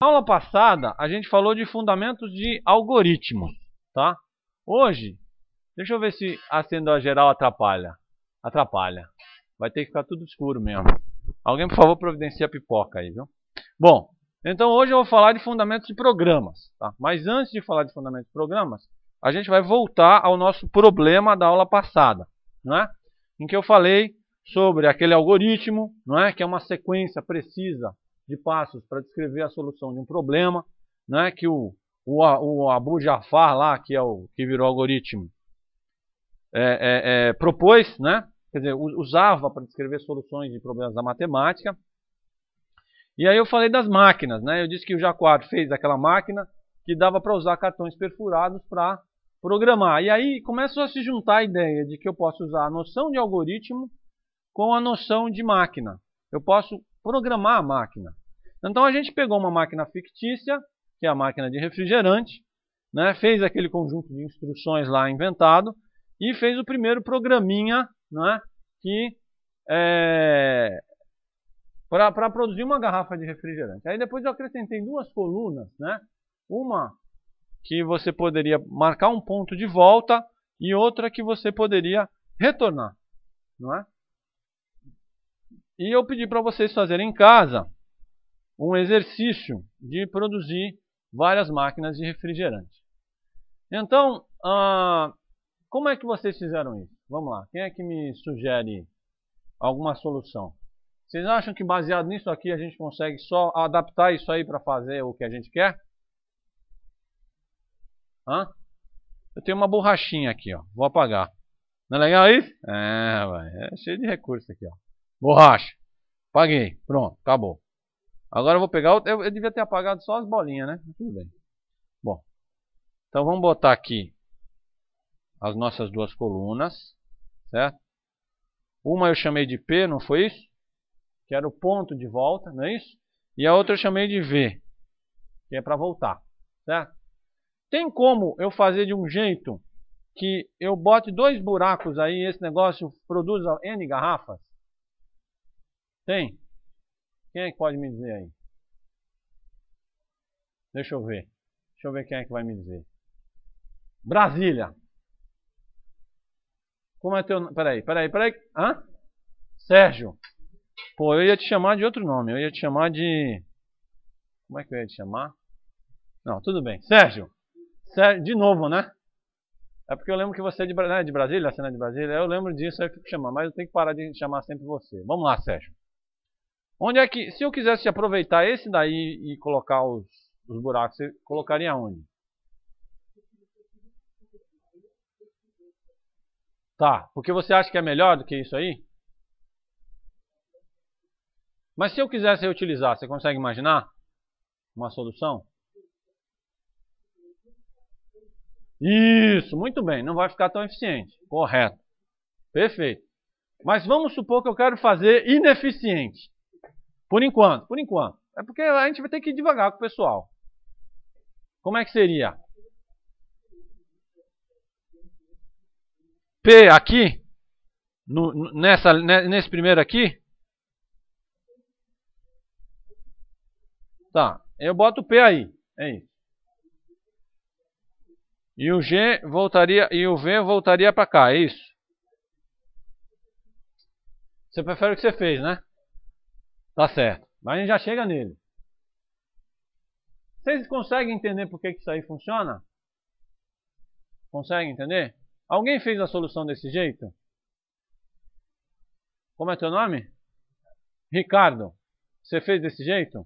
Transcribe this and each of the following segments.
Na aula passada, a gente falou de fundamentos de algoritmo, tá? Hoje, deixa eu ver se a acenda geral atrapalha. Atrapalha. Vai ter que ficar tudo escuro mesmo. Alguém, por favor, providencia a pipoca aí, viu? Bom, então hoje eu vou falar de fundamentos de programas, tá? Mas antes de falar de fundamentos de programas, a gente vai voltar ao nosso problema da aula passada, né? Em que eu falei sobre aquele algoritmo, né? Que é uma sequência precisa de passos para descrever a solução de um problema, né, que o Abu Jafar lá, que é o que virou algoritmo, propôs, né, quer dizer, usava para descrever soluções de problemas da matemática. E aí eu falei das máquinas, né, eu disse que o Jacquard fez aquela máquina que dava para usar cartões perfurados para programar. E aí começa a se juntar a ideia de que eu posso usar a noção de algoritmo com a noção de máquina. Eu posso programar a máquina. Então a gente pegou uma máquina fictícia, que é a máquina de refrigerante, né? Fez aquele conjunto de instruções lá inventado e fez o primeiro programinha, né? Que para produzir uma garrafa de refrigerante. Aí depois eu acrescentei duas colunas, né? Uma que você poderia marcar um ponto de volta e outra que você poderia retornar, não é? E eu pedi para vocês fazerem em casa um exercício de produzir várias máquinas de refrigerante. Então, como é que vocês fizeram isso? Vamos lá, quem é que me sugere alguma solução? Vocês acham que baseado nisso aqui a gente consegue só adaptar isso aí para fazer o que a gente quer? Hã? Eu tenho uma borrachinha aqui, ó. Vou apagar. Não é legal isso? É cheio de recurso aqui, ó. Borracha. Apaguei. Pronto, acabou. Agora eu vou pegar outra. Eu devia ter apagado só as bolinhas, né? Tudo bem. Bom, então vamos botar aqui as nossas duas colunas, certo? Uma eu chamei de P, não foi isso? Que era o ponto de volta, não é isso? E a outra eu chamei de V, que é para voltar, certo? Tem como eu fazer de um jeito que eu bote dois buracos aí e esse negócio produza N garrafas? Tem? Quem é que pode me dizer aí? Deixa eu ver. Deixa eu ver quem é que vai me dizer. Brasília. Como é teu nome? Peraí. Hã? Sérgio. Pô, eu ia te chamar de outro nome. Eu ia te chamar de... Como é que eu ia te chamar? Não, tudo bem. Sérgio. Sérgio, de novo, né? É porque eu lembro que você é de Brasília, você não é de Brasília. Eu lembro disso, aí eu fico te chamando. Mas eu tenho que parar de chamar sempre você. Vamos lá, Sérgio. Onde é que, se eu quisesse aproveitar esse daí e colocar os buracos, você colocaria onde? Tá, porque você acha que é melhor do que isso aí? Mas se eu quisesse reutilizar, você consegue imaginar uma solução? Isso, muito bem, não vai ficar tão eficiente. Correto, perfeito. Mas vamos supor que eu quero fazer ineficiente. Por enquanto. É porque a gente vai ter que ir devagar com o pessoal. Como é que seria? P aqui? Nesse primeiro aqui? Tá, eu boto o P aí. É isso. E o G voltaria, e o V voltaria pra cá, é isso? Você prefere o que você fez, né? Tá certo, mas a gente já chega nele. Vocês conseguem entender por que isso aí funciona? Conseguem entender? Alguém fez a solução desse jeito? Como é teu nome? Ricardo, você fez desse jeito?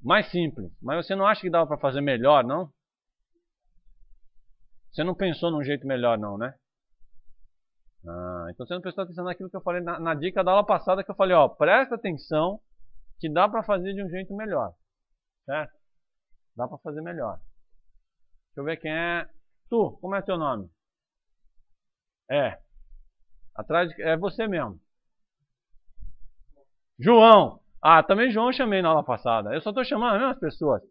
Mais simples, mas você não acha que dava para fazer melhor, não? Você não pensou num jeito melhor, não, né? Ah, então você não prestou atenção naquilo que eu falei na dica da aula passada, que eu falei, ó, presta atenção que dá para fazer de um jeito melhor, certo? Dá para fazer melhor. Deixa eu ver quem é. Tu, como é teu nome? É você mesmo. João. Ah, também João eu chamei na aula passada. Eu só tô chamando as mesmas pessoas.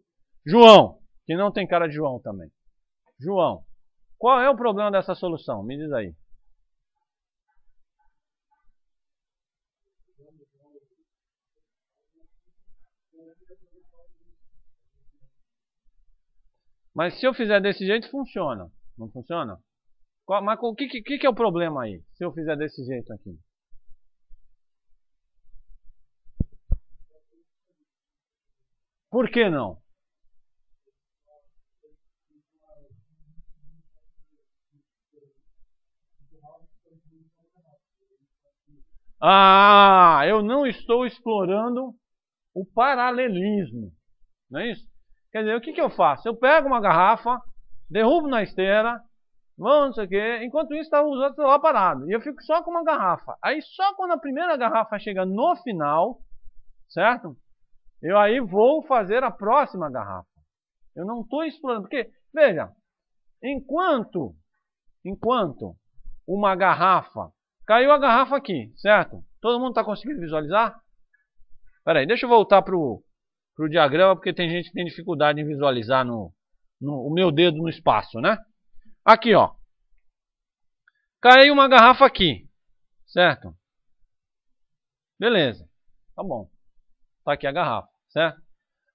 João, que não tem cara de João também. João, qual é o problema dessa solução? Me diz aí. Mas se eu fizer desse jeito, funciona. Não funciona? Mas o que é o problema aí? Se eu fizer desse jeito aqui. Por que não? Ah, eu não estou explorando o paralelismo. Não é isso? Quer dizer, o que eu faço? Eu pego uma garrafa, derrubo na esteira, não sei o quê, enquanto isso estava os outros lá parados. E eu fico só com uma garrafa. Aí só quando a primeira garrafa chega no final, certo? Eu aí vou fazer a próxima garrafa. Eu não estou explorando. Porque, veja, enquanto uma garrafa... Caiu a garrafa aqui, certo? Todo mundo está conseguindo visualizar? Espera aí, deixa eu voltar para o diagrama, porque tem gente que tem dificuldade em visualizar o meu dedo no espaço, né? Aqui, ó. Caiu uma garrafa aqui, certo? Beleza, tá bom. Tá aqui a garrafa, certo?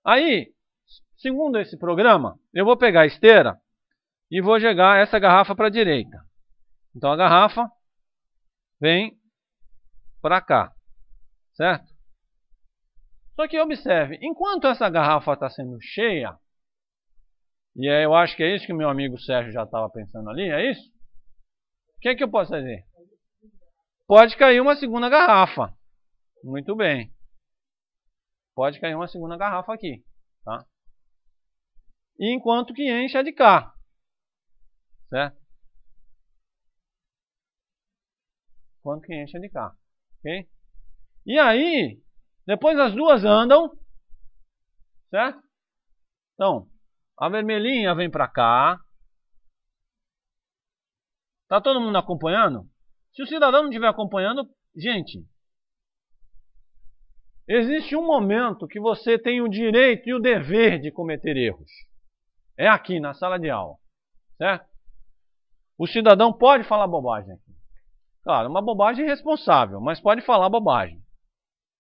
Aí, segundo esse programa, eu vou pegar a esteira e vou jogar essa garrafa para a direita. Então a garrafa vem para cá, certo? Só que observe, enquanto essa garrafa está sendo cheia, e eu acho que é isso que meu amigo Sérgio já estava pensando ali, é isso? O que é que eu posso fazer? Pode cair uma segunda garrafa. Muito bem. Pode cair uma segunda garrafa aqui, tá? E enquanto que enche a de cá, certo? Enquanto que enche a de cá, ok? E aí, depois as duas andam, certo? Então, a vermelhinha vem pra cá. Tá todo mundo acompanhando? Se o cidadão não estiver acompanhando, gente, existe um momento que você tem o direito e o dever de cometer erros. É aqui, na sala de aula, certo? O cidadão pode falar bobagem aqui. Claro, uma bobagem irresponsável, mas pode falar bobagem,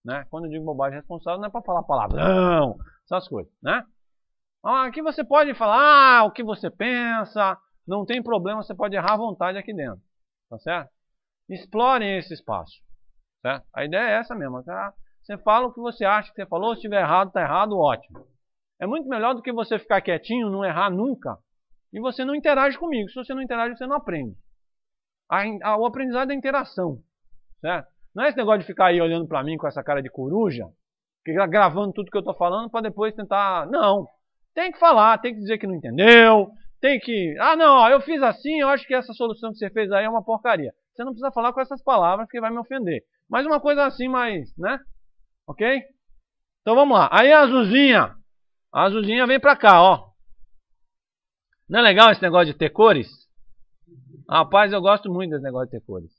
né? Quando eu digo bobagem responsável, não é para falar palavrão, essas coisas, né? Aqui você pode falar o que você pensa, não tem problema, você pode errar à vontade aqui dentro, tá certo? Explorem esse espaço, certo? A ideia é essa mesmo, tá? Você fala o que você acha que você falou, se estiver errado, tá errado, ótimo. É muito melhor do que você ficar quietinho, não errar nunca, e você não interage comigo. Se você não interage, você não aprende. O aprendizado é a interação, certo? Não é esse negócio de ficar aí olhando pra mim com essa cara de coruja, gravando tudo que eu tô falando pra depois tentar... Não, tem que falar, tem que dizer que não entendeu, tem que... Ah, não, ó, eu fiz assim, eu acho que essa solução que você fez aí é uma porcaria. Você não precisa falar com essas palavras que vai me ofender. Mas uma coisa assim, mais, né? Ok? Então vamos lá. Aí a azulzinha. A azulzinha vem pra cá, ó. Não é legal esse negócio de ter cores? Rapaz, eu gosto muito desse negócio de ter cores.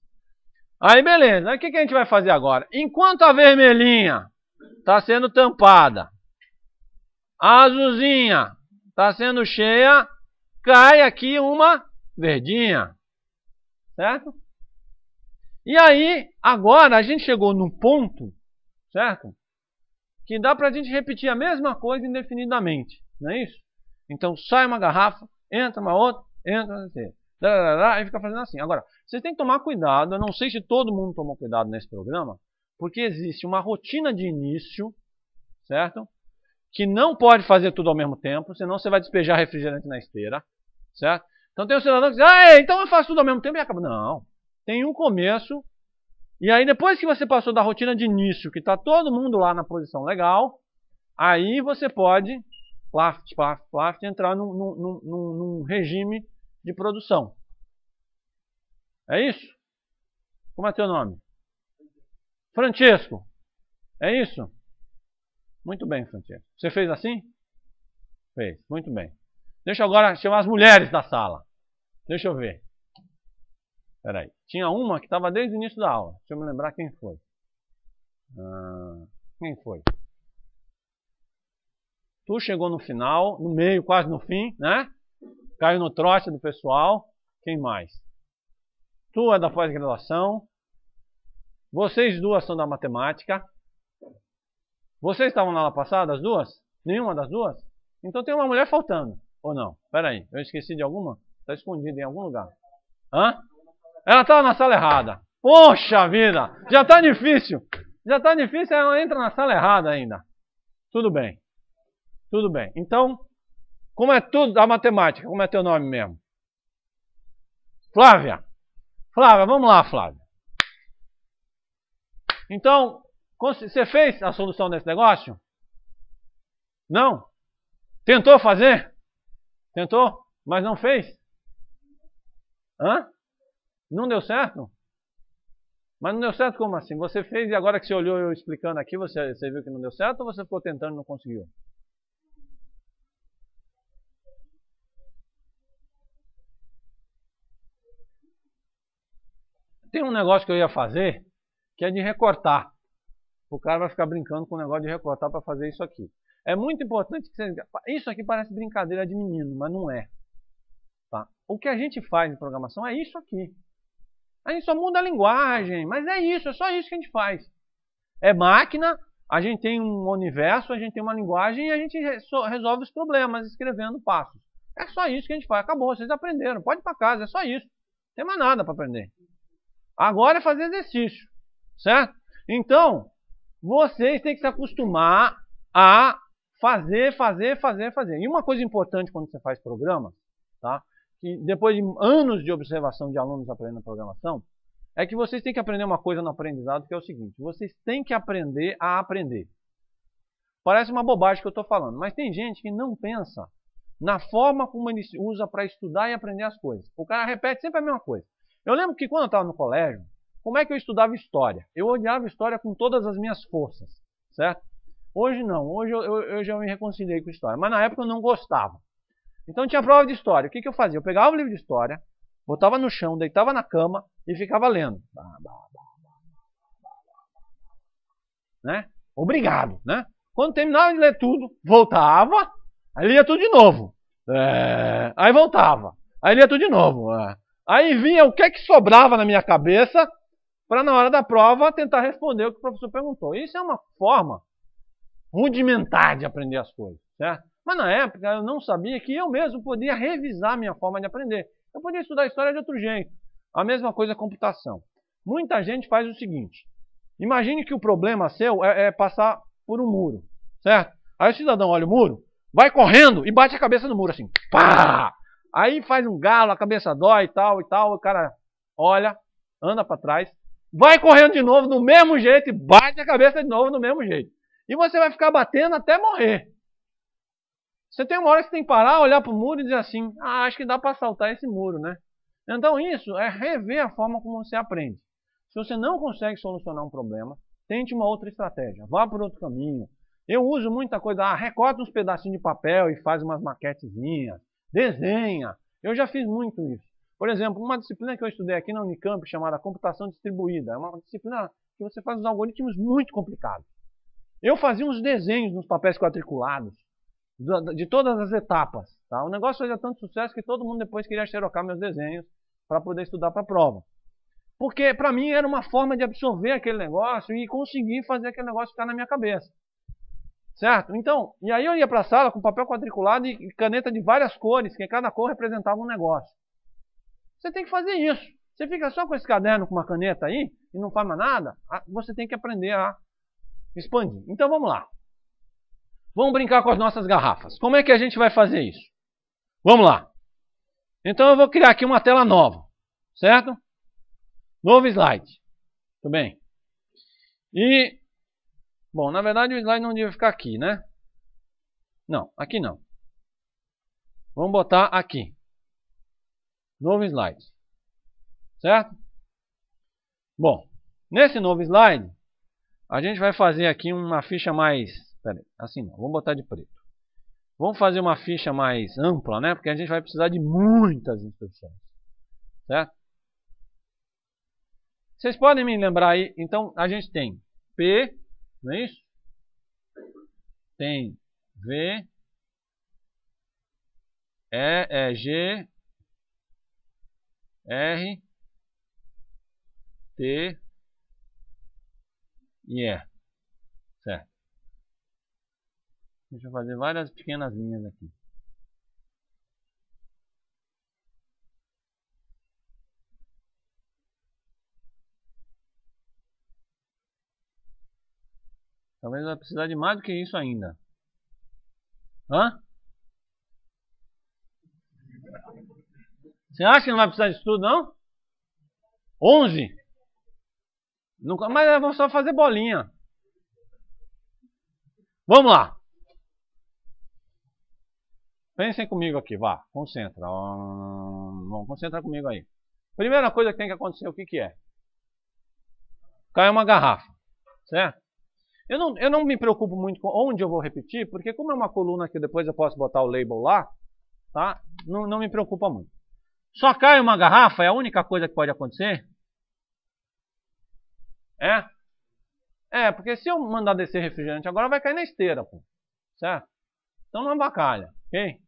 Aí, beleza. Aí, o que a gente vai fazer agora? Enquanto a vermelhinha está sendo tampada, a azulzinha está sendo cheia, cai aqui uma verdinha. Certo? E aí, agora a gente chegou num ponto, certo? Que dá pra gente repetir a mesma coisa indefinidamente. Não é isso? Então, sai uma garrafa, entra uma outra, entra uma terceira. E fica fazendo assim. Agora, vocês têm que tomar cuidado. Eu não sei se todo mundo tomou cuidado nesse programa, porque existe uma rotina de início, certo? Que não pode fazer tudo ao mesmo tempo, senão você vai despejar refrigerante na esteira, certo? Então tem um cidadão que diz, ah, então eu faço tudo ao mesmo tempo e acaba. Não, tem um começo. E aí depois que você passou da rotina de início, que está todo mundo lá na posição legal, aí você pode entrar num regime de produção. É isso? Como é teu nome? Francesco. É isso? Muito bem, Francesco. Você fez assim? Fez. Muito bem. Deixa eu agora chamar as mulheres da sala. Deixa eu ver. Espera aí. Tinha uma que estava desde o início da aula. Deixa eu me lembrar quem foi. Quem foi? Tu chegou no final, no meio, quase no fim, né? Caiu no trote do pessoal. Quem mais? Tu é da pós-graduação. Vocês duas são da matemática. Vocês estavam na aula passada, as duas? Nenhuma das duas? Então tem uma mulher faltando. Ou não? Pera aí, eu esqueci de alguma? Está escondida em algum lugar. Hã? Ela estava na sala errada. Poxa vida! Já está difícil. Já está difícil, ela entra na sala errada ainda. Tudo bem. Tudo bem. Então, como é tudo da matemática? Como é teu nome mesmo? Flávia. Flávia, vamos lá, Flávia. Então, você fez a solução desse negócio? Não? Tentou fazer? Tentou, mas não fez? Hã? Não deu certo? Mas não deu certo como assim? Você fez e agora que você olhou eu explicando aqui, você viu que não deu certo ou você ficou tentando e não conseguiu? Tem um negócio que eu ia fazer que é de recortar. O cara vai ficar brincando com o negócio de recortar para fazer isso aqui. É muito importante que você... Isso aqui parece brincadeira de menino, mas não é. Tá? O que a gente faz em programação é isso aqui. A gente só muda a linguagem, mas é isso, é só isso que a gente faz. É máquina, a gente tem um universo, a gente tem uma linguagem e a gente resolve os problemas escrevendo passos. É só isso que a gente faz. Acabou, vocês aprenderam. Pode ir para casa, é só isso. Não tem mais nada para aprender. Agora é fazer exercício, certo? Então... vocês têm que se acostumar a fazer. E uma coisa importante quando você faz programa, tá? Que depois de anos de observação de alunos aprendendo programação, é que vocês têm que aprender uma coisa no aprendizado, que é o seguinte: vocês têm que aprender a aprender. Parece uma bobagem que eu estou falando, mas tem gente que não pensa na forma como ele usa para estudar e aprender as coisas. O cara repete sempre a mesma coisa. Eu lembro que quando eu estava no colégio, como é que eu estudava história? Eu odiava história com todas as minhas forças, certo? Hoje não, hoje eu já me reconciliei com história, mas na época eu não gostava. Então tinha prova de história, o que eu fazia? Eu pegava o livro de história, botava no chão, deitava na cama e ficava lendo. Né? Obrigado, né? Quando terminava de ler tudo, voltava, aí lia tudo de novo. Aí voltava, aí lia tudo de novo. Aí vinha o que é que sobrava na minha cabeça... para na hora da prova tentar responder o que o professor perguntou. Isso é uma forma rudimentar de aprender as coisas, certo? Mas na época eu não sabia que eu mesmo podia revisar a minha forma de aprender. Eu podia estudar história de outro jeito. A mesma coisa é computação. Muita gente faz o seguinte: imagine que o problema seu é passar por um muro, certo? Aí o cidadão olha o muro, vai correndo e bate a cabeça no muro assim, pá! Aí faz um galo, a cabeça dói e tal, o cara olha, anda para trás, vai correndo de novo do mesmo jeito e bate a cabeça de novo do mesmo jeito. E você vai ficar batendo até morrer. Você tem uma hora que você tem que parar, olhar para o muro e dizer assim: ah, acho que dá para saltar esse muro, né? Então isso é rever a forma como você aprende. Se você não consegue solucionar um problema, tente uma outra estratégia. Vá por outro caminho. Eu uso muita coisa. Ah, recorta uns pedacinhos de papel e faz umas maquetezinhas. Desenha. Eu já fiz muito isso. Por exemplo, uma disciplina que eu estudei aqui na Unicamp chamada Computação Distribuída. É uma disciplina que você faz uns algoritmos muito complicados. Eu fazia uns desenhos nos papéis quadriculados de todas as etapas. Tá? O negócio fazia tanto sucesso que todo mundo depois queria xerocar meus desenhos para poder estudar para a prova. Porque para mim era uma forma de absorver aquele negócio e conseguir fazer aquele negócio ficar na minha cabeça. Certo? Então, e aí eu ia para a sala com papel quadriculado e caneta de várias cores, que cada cor representava um negócio. Você tem que fazer isso. Você fica só com esse caderno, com uma caneta aí, e não faz mais nada, você tem que aprender a expandir. Então vamos lá. Vamos brincar com as nossas garrafas. Como é que a gente vai fazer isso? Vamos lá. Então eu vou criar aqui uma tela nova, certo? Novo slide. Tudo bem. E, bom, na verdade o slide não devia ficar aqui, né? Não, aqui não. Vamos botar aqui. Novo slide, certo? Bom, nesse novo slide, a gente vai fazer aqui uma ficha mais... Peraí, assim não, vamos botar de preto. Vamos fazer uma ficha mais ampla, né? Porque a gente vai precisar de muitas instruções, certo? Vocês podem me lembrar aí, então a gente tem P, não é isso? Tem V, G... R, T e E, certo? Deixa eu fazer várias pequenas linhas aqui. Talvez vai precisar de mais do que isso ainda. Hã? Você acha que não vai precisar disso tudo, não? 11? Nunca mais, vamos só fazer bolinha. Vamos lá. Pensem comigo aqui, vá. Concentra. Vamos concentrar comigo aí. Primeira coisa que tem que acontecer, o que que é? Cai uma garrafa, certo? Eu não me preocupo muito com onde eu vou repetir, porque como é uma coluna que depois eu posso botar o label lá, tá? Não me preocupa muito. Só cai uma garrafa, é a única coisa que pode acontecer? É? É, porque se eu mandar descer refrigerante agora, vai cair na esteira, pô. Certo? Então não abacalha, ok?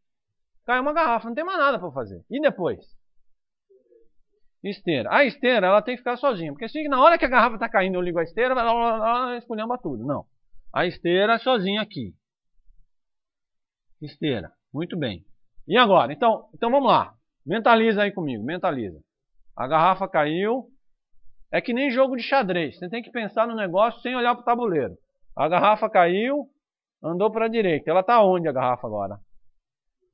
Cai uma garrafa, não tem mais nada pra fazer. E depois? Esteira. A esteira, ela tem que ficar sozinha. Porque se na hora que a garrafa tá caindo eu ligo a esteira, ela esculhamba tudo. Não. A esteira sozinha aqui. Esteira. Muito bem. E agora? Então vamos lá. Mentaliza aí comigo. Mentaliza. A garrafa caiu. É que nem jogo de xadrez. Você tem que pensar no negócio sem olhar pro tabuleiro. A garrafa caiu. Andou para a direita. Ela tá onde a garrafa agora?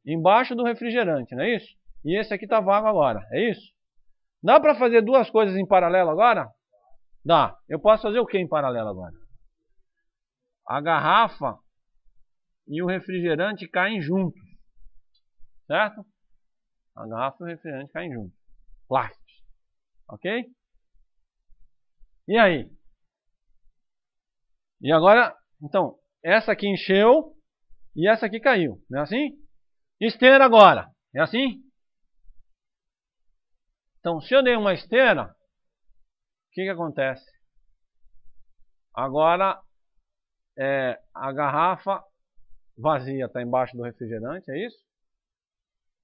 Embaixo do refrigerante, não é isso? E esse aqui tá vago agora. É isso? Dá para fazer duas coisas em paralelo agora? Dá. Eu posso fazer o que em paralelo agora? A garrafa e o refrigerante caem juntos. Certo? A garrafa e o refrigerante caem juntos. Plásticos. Ok? E aí? E agora, então, essa aqui encheu e essa aqui caiu. Não é assim? Esteira agora. É assim? Então, se eu dei uma esteira, o que que acontece? Agora, a garrafa vazia está embaixo do refrigerante, é isso?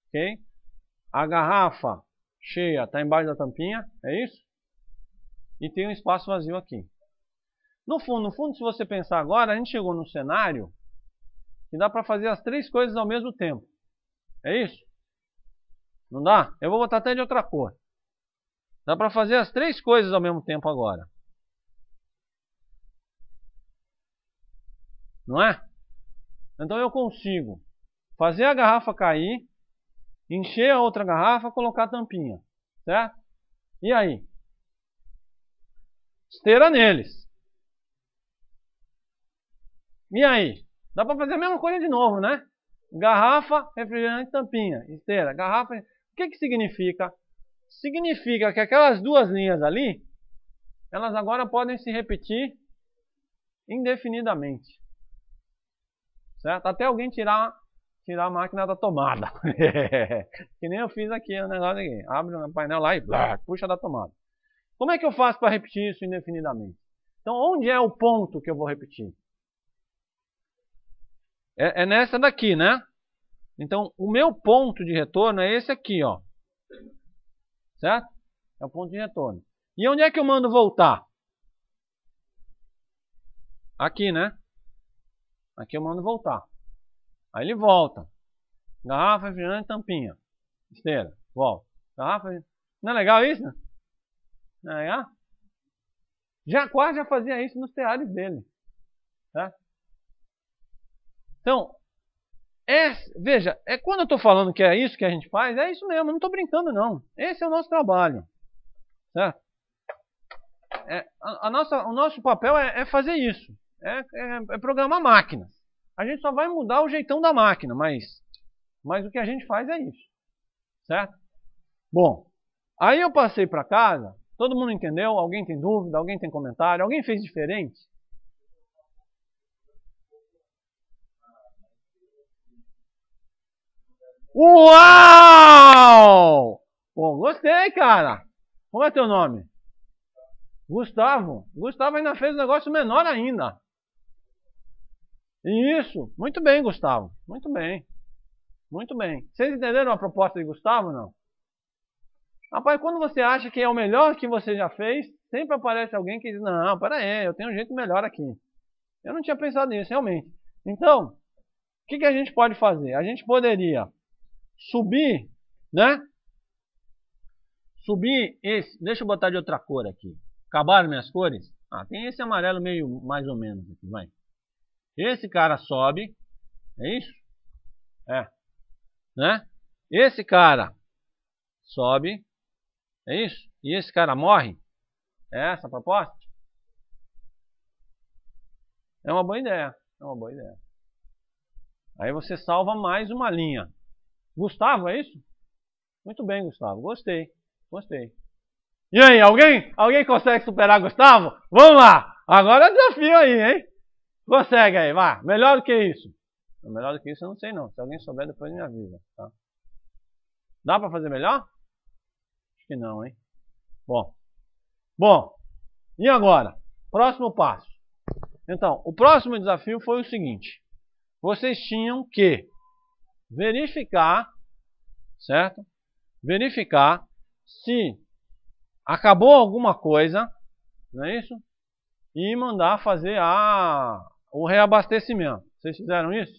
Ok? A garrafa cheia está embaixo da tampinha, é isso? E tem um espaço vazio aqui. No fundo, se você pensar agora, a gente chegou num cenário que dá para fazer as três coisas ao mesmo tempo. É isso? Não dá? Eu vou botar até de outra cor. Dá para fazer as três coisas ao mesmo tempo agora. Não é? Então eu consigo fazer a garrafa cair, encher a outra garrafa, colocar a tampinha. Certo? E aí? Esteira neles. E aí? Dá para fazer a mesma coisa de novo, né? Garrafa, refrigerante, tampinha. Esteira, garrafa... O que que significa? Significa que aquelas duas linhas ali, elas agora podem se repetir indefinidamente. Certo? Até alguém tirar a máquina da tomada. Que nem eu fiz aqui, o negócio aqui. Abre o painel lá e blá, puxa da tomada. Como é que eu faço para repetir isso indefinidamente? Então, onde é o ponto que eu vou repetir? É nessa daqui, né? Então, o meu ponto de retorno é esse aqui, ó. Certo? É o ponto de retorno. E onde é que eu mando voltar? Aqui, né? Aqui eu mando voltar. Aí ele volta. Garrafa, refrigerante, tampinha. Esteira, volta. Garrafa, não é legal isso? Não é legal? Jacquard já fazia isso nos teares dele. Certo? Então... veja, quando eu estou falando que é isso que a gente faz, é isso mesmo, eu não estou brincando não. Esse é o nosso trabalho. Certo? O nosso papel é fazer isso. É programar máquinas. A gente só vai mudar o jeitão da máquina, mas o que a gente faz é isso. Certo? Bom, aí eu passei para casa, todo mundo entendeu? Alguém tem dúvida? Alguém tem comentário? Alguém fez diferente? Uau! Bom, gostei, cara. Como é teu nome? Gustavo. Gustavo ainda fez um negócio menor ainda. Isso. Muito bem, Gustavo. Muito bem. Muito bem. Vocês entenderam a proposta de Gustavo, não? Rapaz, quando você acha que é o melhor que você já fez, sempre aparece alguém que diz, não, pera aí, eu tenho um jeito melhor aqui. Eu não tinha pensado nisso, realmente. Então, O que, que a gente pode fazer? A gente poderia subir, né? Subir esse... Deixa eu botar de outra cor aqui. Acabaram minhas cores? Ah, tem esse amarelo meio mais ou menos aqui, vai. Esse cara sobe. É isso? É. Né? Esse cara sobe. É isso? E esse cara morre? É essa a proposta? É uma boa ideia. É uma boa ideia. Aí você salva mais uma linha. Gustavo, é isso? Muito bem, Gustavo. Gostei. Gostei. E aí, alguém? Alguém consegue superar Gustavo? Vamos lá! Agora é desafio aí, hein? Consegue aí, vá. Melhor do que isso. Melhor do que isso eu não sei não. Se alguém souber, depois me avisa, tá? Dá pra fazer melhor? Acho que não, hein? Bom. Bom. E agora? Próximo passo. Então, o próximo desafio foi o seguinte. Vocês tinham que verificar, certo? Verificar se acabou alguma coisa, não é isso? E mandar fazer o reabastecimento. Vocês fizeram isso?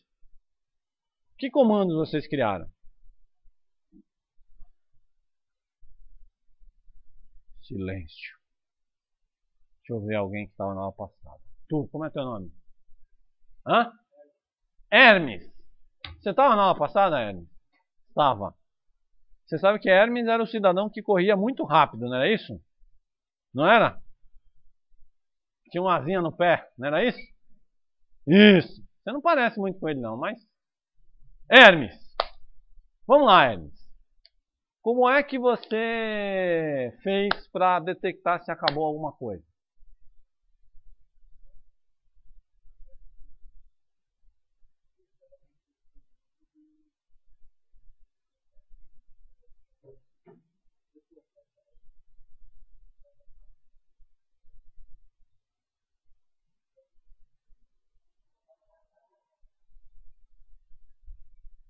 Que comandos vocês criaram? Silêncio. Deixa eu ver alguém que estava na aula passada. Tu, como é teu nome? Hã? Hermes. Você estava na aula passada, Hermes? Estava. Você sabe que Hermes era o cidadão que corria muito rápido, não era isso? Não era? Tinha uma asinha no pé, não era isso? Isso! Você não parece muito com ele não, mas... Hermes! Vamos lá, Hermes! Como é que você fez para detectar se acabou alguma coisa?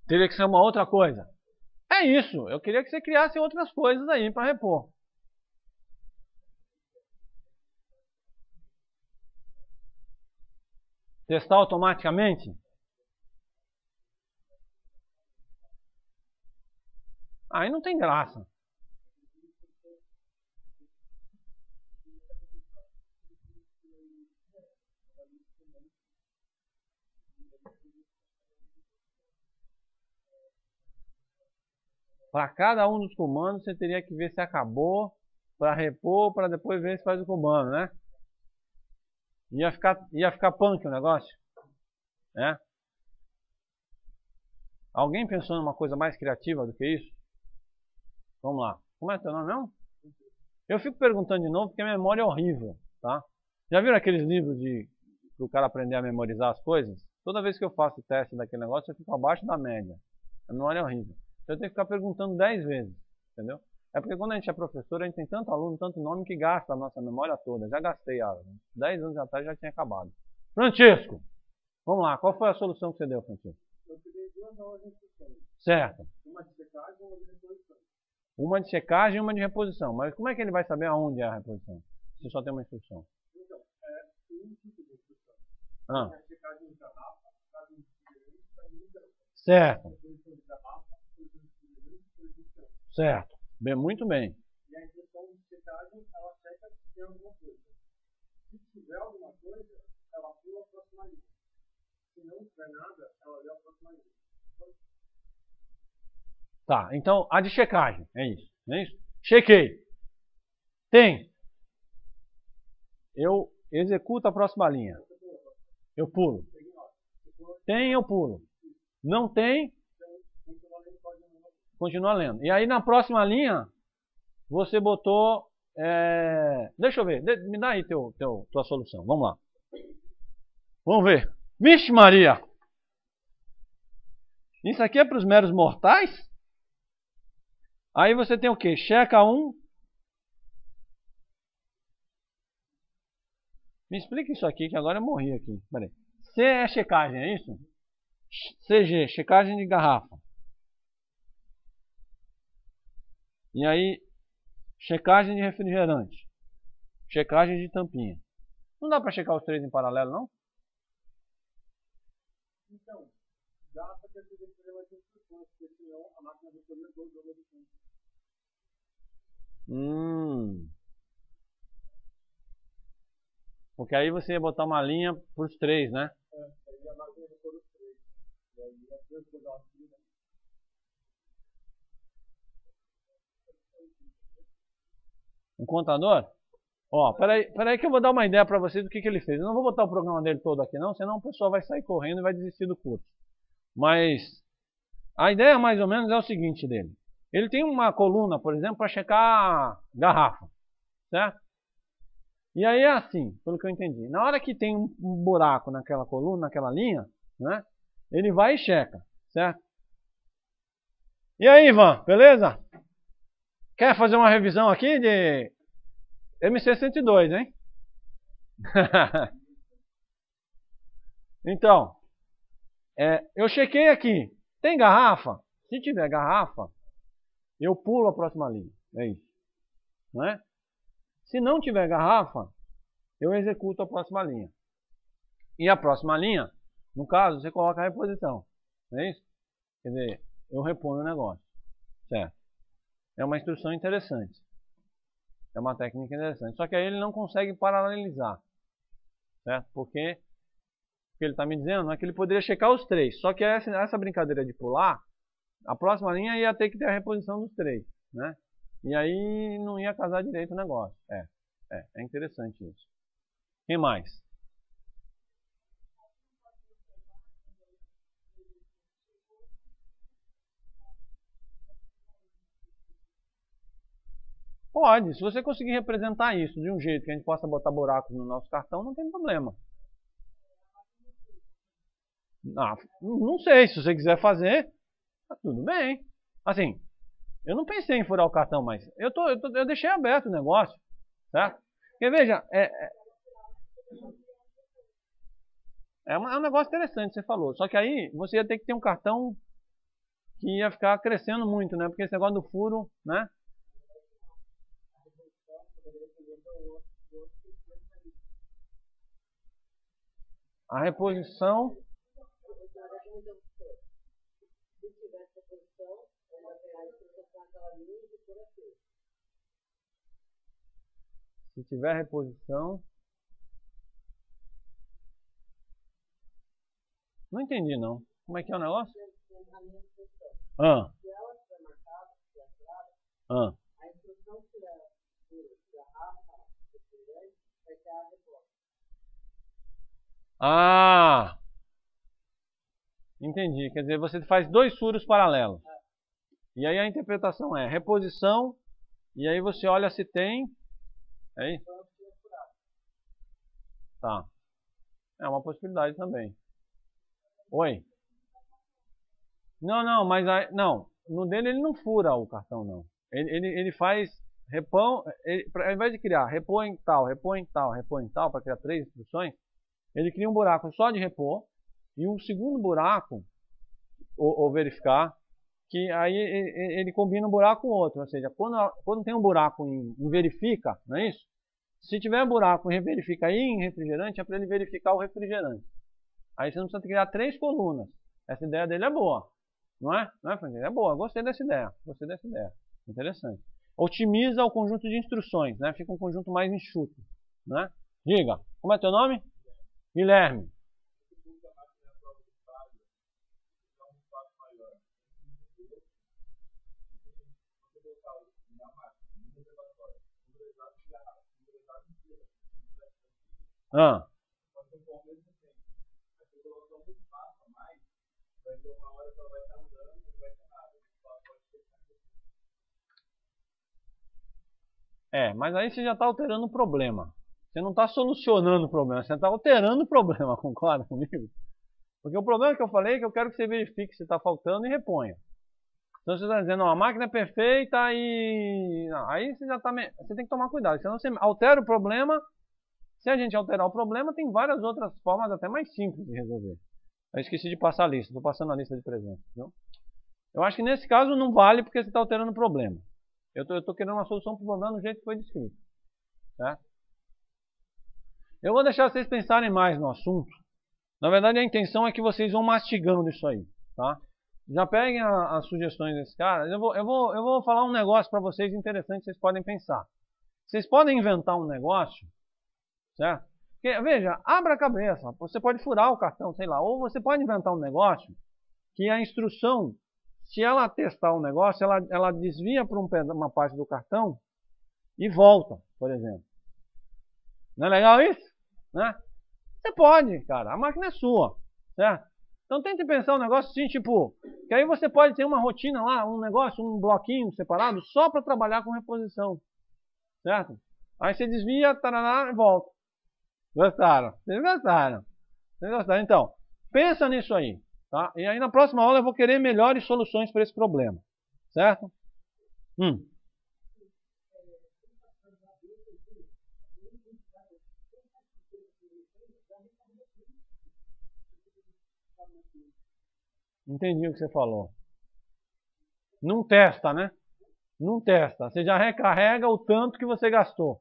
Teria que ser uma outra coisa. É isso. Eu queria que você criasse outras coisas aí para repor. Testar automaticamente? Aí não tem graça. Para cada um dos comandos, você teria que ver se acabou, para repor, para depois ver se faz o comando, né? Ia ficar punk o negócio, né? Alguém pensou numa coisa mais criativa do que isso? Vamos lá. Como é teu nome mesmo? Eu fico perguntando de novo porque a memória é horrível, tá? Já viram aqueles livros de que o cara aprender a memorizar as coisas? Toda vez que eu faço o teste daquele negócio, eu fico abaixo da média. A memória é horrível. Então eu tenho que ficar perguntando 10 vezes, entendeu? É porque quando a gente é professor, a gente tem tanto aluno, tanto nome, que gasta a nossa memória toda. Já gastei há 10 anos atrás, já tinha acabado. Francisco, vamos lá. Qual foi a solução que você deu, Francisco? Eu tirei duas aulas de instruções. Certo. Uma de secagem e uma de reposição. Uma de secagem e uma de reposição. Mas como é que ele vai saber aonde é a reposição? Se só tem uma instrução. Então, é um tipo de instrução. Ah. É secagem de garrafa, secagem de diferente, secagem de garrafa. Certo. Reposição de garrafa. Certo, bem, muito bem. E a instrução de secagem, ela seca se tem alguma coisa. Se tiver alguma coisa, ela pula a próxima linha. Se não tiver nada, ela lê a próxima linha. Então... Tá, então a de checagem, é isso, não é isso? Chequei. Tem. Eu executo a próxima linha. Eu pulo. Tem, eu pulo. Não tem... Continua lendo. E aí na próxima linha, você botou... Deixa eu ver. Me dá aí tua solução. Vamos lá. Vamos ver. Vixe Maria! Isso aqui é para os meros mortais? Aí você tem o quê? Checa um. Me explica isso aqui, que agora eu morri aqui. Pera aí. C é checagem, é isso? CG, checagem de garrafa. E aí, checagem de refrigerante. Checagem de tampinha. Não dá pra checar os três em paralelo, não? Então, já para que a gente tenha mais instruções, porque senão a máquina recolheria dois jogos de tempo. Porque aí você ia botar uma linha para os três, né? É, aí a máquina recolhe os três. E aí ia transformar aqui, né? Um contador? Ó, peraí que eu vou dar uma ideia pra vocês do que ele fez. Eu não vou botar o programa dele todo aqui não, senão o pessoal vai sair correndo e vai desistir do curso. Mas a ideia mais ou menos é o seguinte dele. Ele tem uma coluna, por exemplo, para checar garrafa, certo? E aí é assim, pelo que eu entendi. Na hora que tem um buraco naquela coluna, naquela linha, né? Ele vai e checa, certo? E aí, Ivan, beleza? Quer fazer uma revisão aqui de MC102, hein? Então, eu chequei aqui. Tem garrafa? Se tiver garrafa, eu pulo a próxima linha. É isso. Né? Se não tiver garrafa, eu executo a próxima linha. E a próxima linha, no caso, você coloca a reposição. É isso? Quer dizer, eu reponho o negócio. Certo? É uma instrução interessante. É uma técnica interessante. Só que aí ele não consegue paralelizar. Certo? Porque o que ele está me dizendo é que ele poderia checar os três. Só que essa brincadeira de pular, a próxima linha ia ter que ter a reposição dos três. Né? E aí não ia casar direito o negócio. É interessante isso. Quem mais? Pode, se você conseguir representar isso de um jeito que a gente possa botar buracos no nosso cartão, não tem problema. Não sei, se você quiser fazer, tá tudo bem. Assim, eu não pensei em furar o cartão, mas eu deixei aberto o negócio, certo? Porque veja, é um negócio interessante, você falou. Só que aí você ia ter que ter um cartão que ia ficar crescendo muito, né? Porque esse negócio do furo, né? A reposição. Se tiver reposição. Não entendi não. Como é que é o negócio? Se ela estiver marcada, se é clara, a instrução será garrafa, vai ter a resposta. Ah, entendi. Quer dizer, você faz dois furos paralelos. E aí a interpretação é reposição. E aí você olha se tem. Aí. Tá. É uma possibilidade também. Oi. Não, mas aí, não. No dele ele não fura o cartão não. Ele faz repão. Ao invés de criar repõe tal, repõe tal, repõe tal para criar três instruções. Ele cria um buraco só de repor e um segundo buraco, ou verificar, que aí ele combina um buraco com outro. Ou seja, quando tem um buraco em verifica, não é isso? Se tiver um buraco em verifica e em refrigerante, é para ele verificar o refrigerante. Aí você não precisa criar três colunas. Essa ideia dele é boa, não é? Não é, Francisco? É boa, gostei dessa ideia. Gostei dessa ideia, interessante. Otimiza o conjunto de instruções, né? Fica um conjunto mais enxuto, né? Diga, como é teu nome? Guilherme. Mas aí você já está alterando o problema. Você não está solucionando o problema, você está alterando o problema, concorda comigo? Porque o problema que eu falei é que eu quero que você verifique se está faltando e reponha. Então você está dizendo, não, a máquina é perfeita e... Não, aí você já está... Você tem que tomar cuidado, senão você altera o problema. Se a gente alterar o problema, tem várias outras formas até mais simples de resolver. Eu esqueci de passar a lista, estou passando a lista de presentes. Viu? Eu acho que nesse caso não vale porque você está alterando o problema. Eu estou querendo uma solução para o problema do jeito que foi descrito. Certo? Eu vou deixar vocês pensarem mais no assunto. Na verdade, a intenção é que vocês vão mastigando isso aí. Tá? Já peguem as sugestões desse cara. Eu vou falar um negócio para vocês interessante, vocês podem pensar. Vocês podem inventar um negócio, certo? Porque, veja, abra a cabeça. Você pode furar o cartão, sei lá. Ou você pode inventar um negócio que a instrução, se ela testar o negócio, ela desvia para uma parte do cartão e volta, por exemplo. Não é legal isso? Né? Você pode, cara. A máquina é sua, certo? Então tente pensar um negócio assim, tipo... Que aí você pode ter uma rotina lá, um negócio, um bloquinho separado só para trabalhar com reposição, certo? Aí você desvia, tarará, e volta. Gostaram? Vocês gostaram? Vocês gostaram? Então, pensa nisso aí, tá? E aí na próxima aula eu vou querer melhores soluções para esse problema, certo? Entendi o que você falou. Não testa, né? Não testa. Você já recarrega o tanto que você gastou.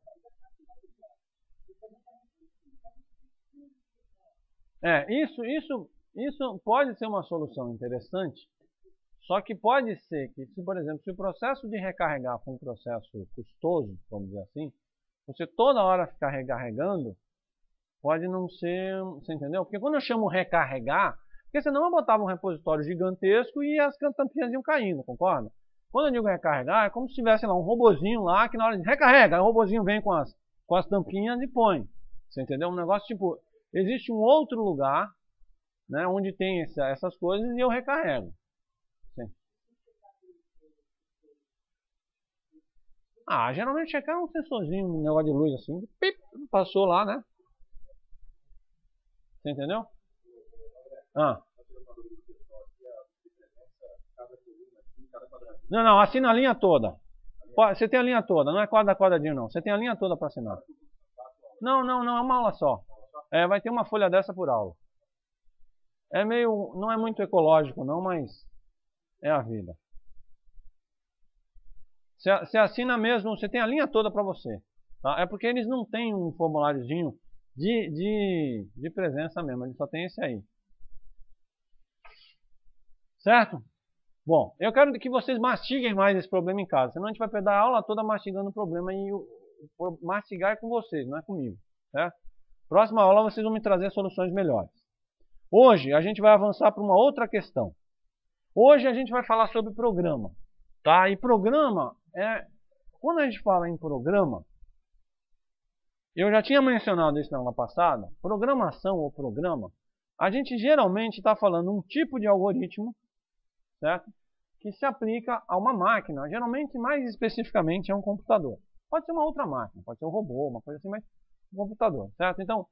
É, isso pode ser uma solução interessante. Só que pode ser que, se, por exemplo, se o processo de recarregar for um processo custoso, vamos dizer assim, você toda hora ficar recarregando, pode não ser... Você entendeu? Porque quando eu chamo recarregar... Porque senão eu botava um repositório gigantesco e as tampinhas iam caindo, concorda? Quando eu digo recarregar, é como se tivesse lá um robozinho lá que na hora de recarregar, o robozinho vem com as tampinhas e põe. Você entendeu? Um negócio tipo, existe um outro lugar, né, onde tem essas coisas e eu recarrego. Sim. Ah, geralmente checar um sensorzinho, um negócio de luz assim, pip, passou lá, né? Você entendeu? Não, assina a linha toda. Você tem a linha toda, não é quadra a quadradinho não. Você tem a linha toda para assinar. Não, é uma aula só. É, vai ter uma folha dessa por aula. É meio, não é muito ecológico não, mas é a vida. Você assina mesmo, você tem a linha toda para você, tá? É porque eles não têm um formuláriozinho de presença mesmo, eles só tem esse aí. Certo? Bom, eu quero que vocês mastiguem mais esse problema em casa. Senão a gente vai perder a aula toda mastigando o problema. E mastigar é com vocês, não é comigo. Certo? Próxima aula vocês vão me trazer soluções melhores. Hoje a gente vai avançar para uma outra questão. Hoje a gente vai falar sobre programa. Tá? E programa é... Quando a gente fala em programa... Eu já tinha mencionado isso na aula passada. Programação ou programa. A gente geralmente está falando um tipo de algoritmo, certo? Que se aplica a uma máquina, geralmente mais especificamente a um computador. Pode ser uma outra máquina, pode ser um robô, uma coisa assim, mas um computador, certo? Então,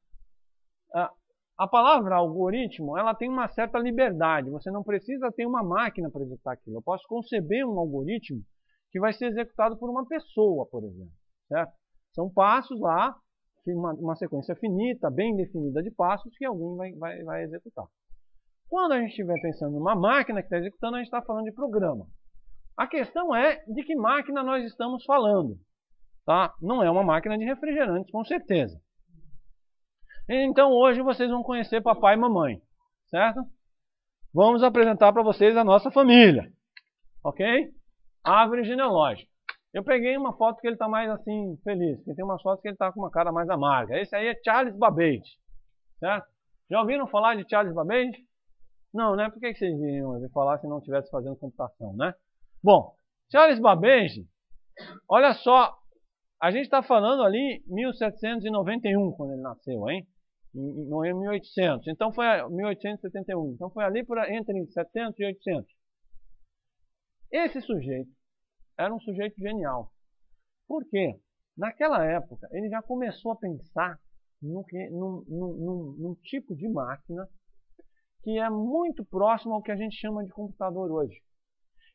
a palavra algoritmo, ela tem uma certa liberdade, você não precisa ter uma máquina para executar aquilo. Eu posso conceber um algoritmo que vai ser executado por uma pessoa, por exemplo, certo? São passos lá, uma sequência finita, bem definida de passos que alguém vai executar. Quando a gente estiver pensando numa máquina que está executando, a gente está falando de programa. A questão é de que máquina nós estamos falando, tá? Não é uma máquina de refrigerantes, com certeza. Então hoje vocês vão conhecer papai e mamãe, certo? Vamos apresentar para vocês a nossa família, ok? Árvore genealógica. Eu peguei uma foto que ele está mais assim, feliz. Porque tem uma foto que ele está com uma cara mais amarga. Esse aí é Charles Babbage, certo? Já ouviram falar de Charles Babbage? Não, né? Por que vocês iriam ouvir falar se não estivesse fazendo computação, né? Bom, Charles Babbage, olha só. A gente está falando ali 1791, quando ele nasceu, hein? Não é 1800. Então foi 1871. Então foi ali entre 700 e 800. Esse sujeito era um sujeito genial. Por quê? Naquela época, ele já começou a pensar num tipo de máquina que é muito próximo ao que a gente chama de computador hoje.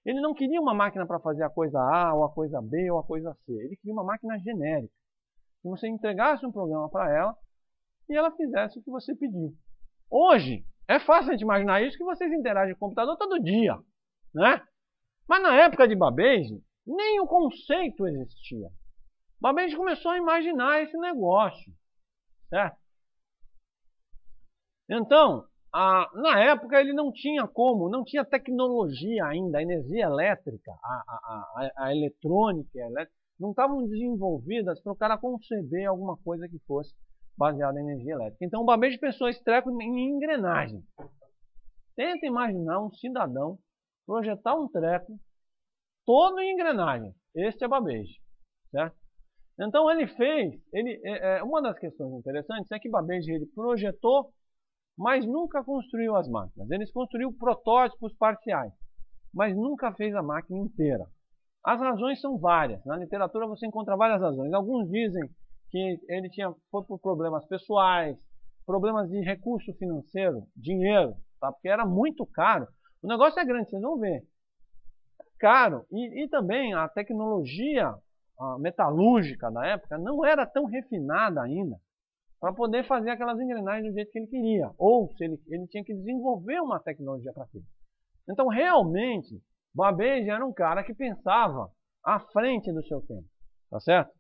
Ele não queria uma máquina para fazer a coisa A, ou a coisa B, ou a coisa C. Ele queria uma máquina genérica. Que você entregasse um programa para ela e ela fizesse o que você pediu. Hoje, é fácil a gente imaginar isso, que vocês interagem com o computador todo dia, né? Mas na época de Babbage, nem o conceito existia. Babbage começou a imaginar esse negócio, certo? Então, na época ele não tinha como, não tinha tecnologia ainda, a energia elétrica, a eletrônica, não estavam desenvolvidas para o cara conceber alguma coisa que fosse baseada em energia elétrica. Então o Babbage pensou esse treco em engrenagem. Tenta imaginar um cidadão projetar um treco todo em engrenagem. Este é Babbage, certo? Então ele fez, uma das questões interessantes é que Babbage ele projetou, mas nunca construiu as máquinas. Ele construiu protótipos parciais, mas nunca fez a máquina inteira. As razões são várias. Na literatura você encontra várias razões. Alguns dizem que ele foi por problemas pessoais, problemas de recurso financeiro, dinheiro, tá? Porque era muito caro. O negócio é grande, vocês vão ver. É caro. E também a tecnologia metalúrgica da época não era tão refinada ainda para poder fazer aquelas engrenagens do jeito que ele queria, ou se ele tinha que desenvolver uma tecnologia para aquilo. Então, realmente, Babbage era um cara que pensava à frente do seu tempo, tá certo?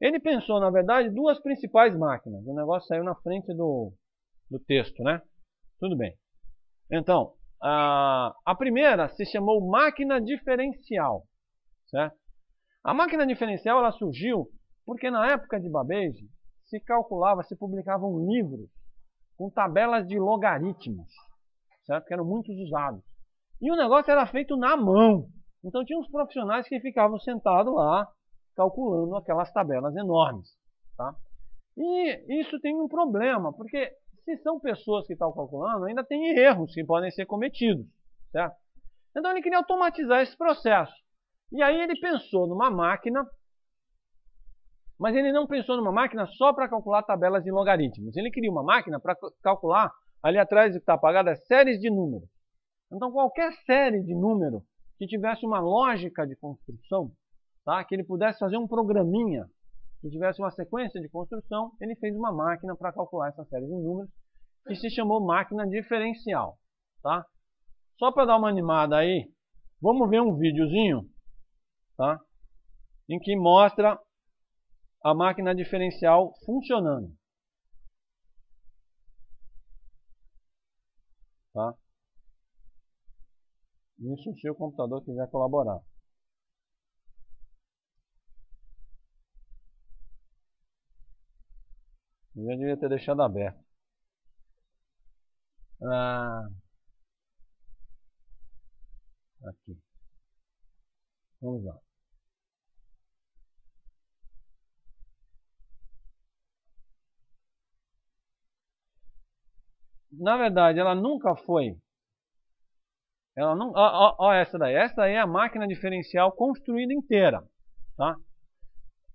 Ele pensou, na verdade, duas principais máquinas. O negócio saiu na frente do texto, né? Tudo bem. Então, a primeira se chamou máquina diferencial, certo? A máquina diferencial ela surgiu porque na época de Babbage, se publicavam livros com tabelas de logaritmos, certo? Que eram muito usados. E o negócio era feito na mão. Então tinha uns profissionais que ficavam sentados lá, calculando aquelas tabelas enormes. Tá? E isso tem um problema, porque se são pessoas que estão calculando, ainda tem erros que podem ser cometidos, certo? Então ele queria automatizar esse processo. E aí ele pensou numa máquina. Mas ele não pensou numa máquina só para calcular tabelas de logaritmos. Ele queria uma máquina para calcular, ali atrás do que está apagado, as séries de números. Então qualquer série de número que tivesse uma lógica de construção, tá? Que ele pudesse fazer um programinha, que tivesse uma sequência de construção, ele fez uma máquina para calcular essa série de números, que se chamou máquina diferencial. Tá? Só para dar uma animada aí, vamos ver um videozinho, tá? Em que mostra a máquina diferencial funcionando. Tá? Isso se o computador quiser colaborar. Eu já devia ter deixado aberto. Aqui. Vamos lá. Na verdade, ela nunca foi. Ela não. Ó, essa daí. Essa daí é a máquina diferencial construída inteira, tá?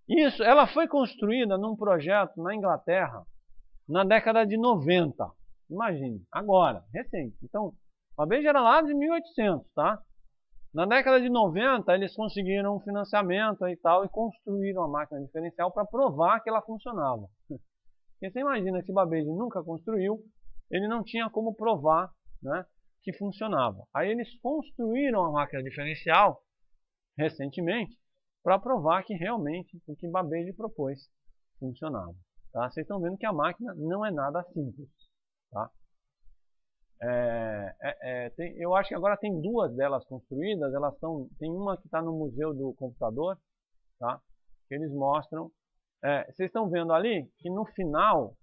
Isso, ela foi construída num projeto na Inglaterra na década de 90. Imagine, agora, recente. Então, a Babbage era lá de 1800, tá? Na década de 90, eles conseguiram um financiamento e tal e construíram a máquina diferencial para provar que ela funcionava. Porque você imagina que Babbage nunca construiu. Ele não tinha como provar, né, que funcionava. Aí eles construíram a máquina diferencial recentemente para provar que realmente o que Babbage propôs funcionava. Tá? Vocês estão vendo que a máquina não é nada simples. Tá? Eu acho que agora tem duas delas construídas. Tem uma que está no Museu do Computador, tá? Que eles mostram. Vocês estão vendo ali que no final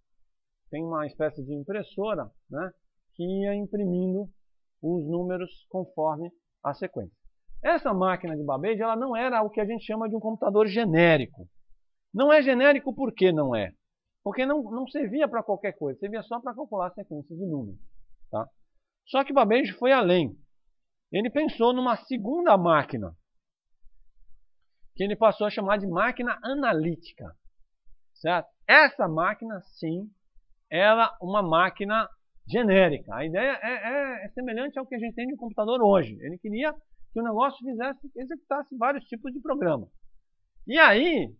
tem uma espécie de impressora, né, que ia imprimindo os números conforme a sequência. Essa máquina de Babbage ela não era o que a gente chama de um computador genérico. Não é genérico por que não é? Porque não servia para qualquer coisa, servia só para calcular sequências de números. Tá? Só que Babbage foi além. Ele pensou numa segunda máquina, que ele passou a chamar de máquina analítica. Certo? Essa máquina, sim, era uma máquina genérica. A ideia é semelhante ao que a gente tem no computador hoje. Ele queria que o negócio executasse vários tipos de programa. E aí,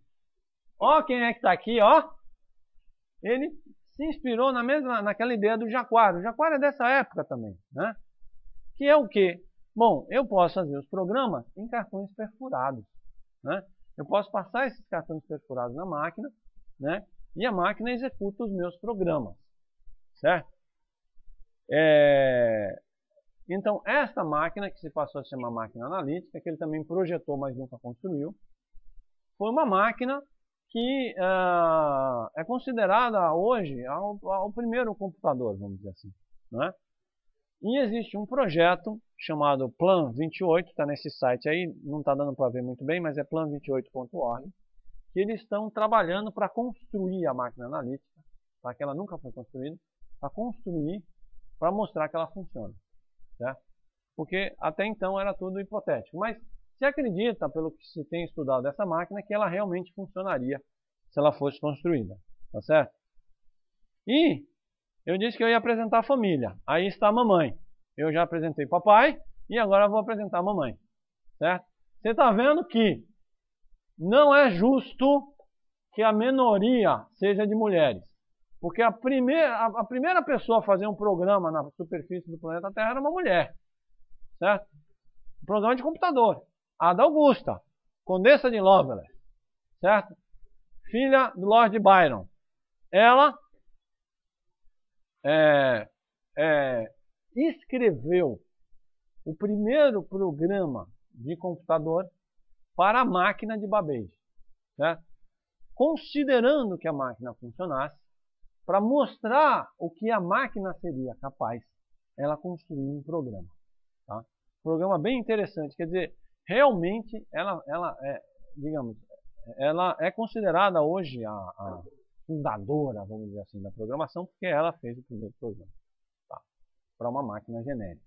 ó quem é que está aqui, ó. Ele se inspirou naquela ideia do Jacquard. O Jacquard é dessa época também, né? Que é o quê? Bom, eu posso fazer os programas em cartões perfurados, né? Eu posso passar esses cartões perfurados na máquina, né? E a máquina executa os meus programas, certo? Então, esta máquina, que se passou a chamar máquina analítica, que ele também projetou, mas nunca construiu, foi uma máquina que é considerada hoje ao primeiro computador, vamos dizer assim, né? E existe um projeto chamado Plan28, está nesse site aí, não está dando para ver muito bem, mas é plan28.org, que eles estão trabalhando para construir a máquina analítica, tá? Que ela nunca foi construída, para construir, para mostrar que ela funciona, certo? Porque até então era tudo hipotético, mas se acredita, pelo que se tem estudado dessa máquina, que ela realmente funcionaria se ela fosse construída, tá certo? E eu disse que eu ia apresentar a família, aí está a mamãe. Eu já apresentei papai e agora vou apresentar a mamãe, certo? Você está vendo que não é justo que a minoria seja de mulheres, porque a primeira pessoa a fazer um programa na superfície do planeta Terra era uma mulher, certo? Um programa de computador, Ada Augusta, Condessa de Lovelace, certo? Filha do Lord Byron. Ela escreveu o primeiro programa de computador para a máquina de Babbage, certo? Considerando que a máquina funcionasse, para mostrar o que a máquina seria capaz, ela construiu um programa, tá? Um programa bem interessante, quer dizer, realmente ela é considerada hoje a fundadora, vamos dizer assim, da programação, porque ela fez o primeiro programa, tá? Para uma máquina genérica,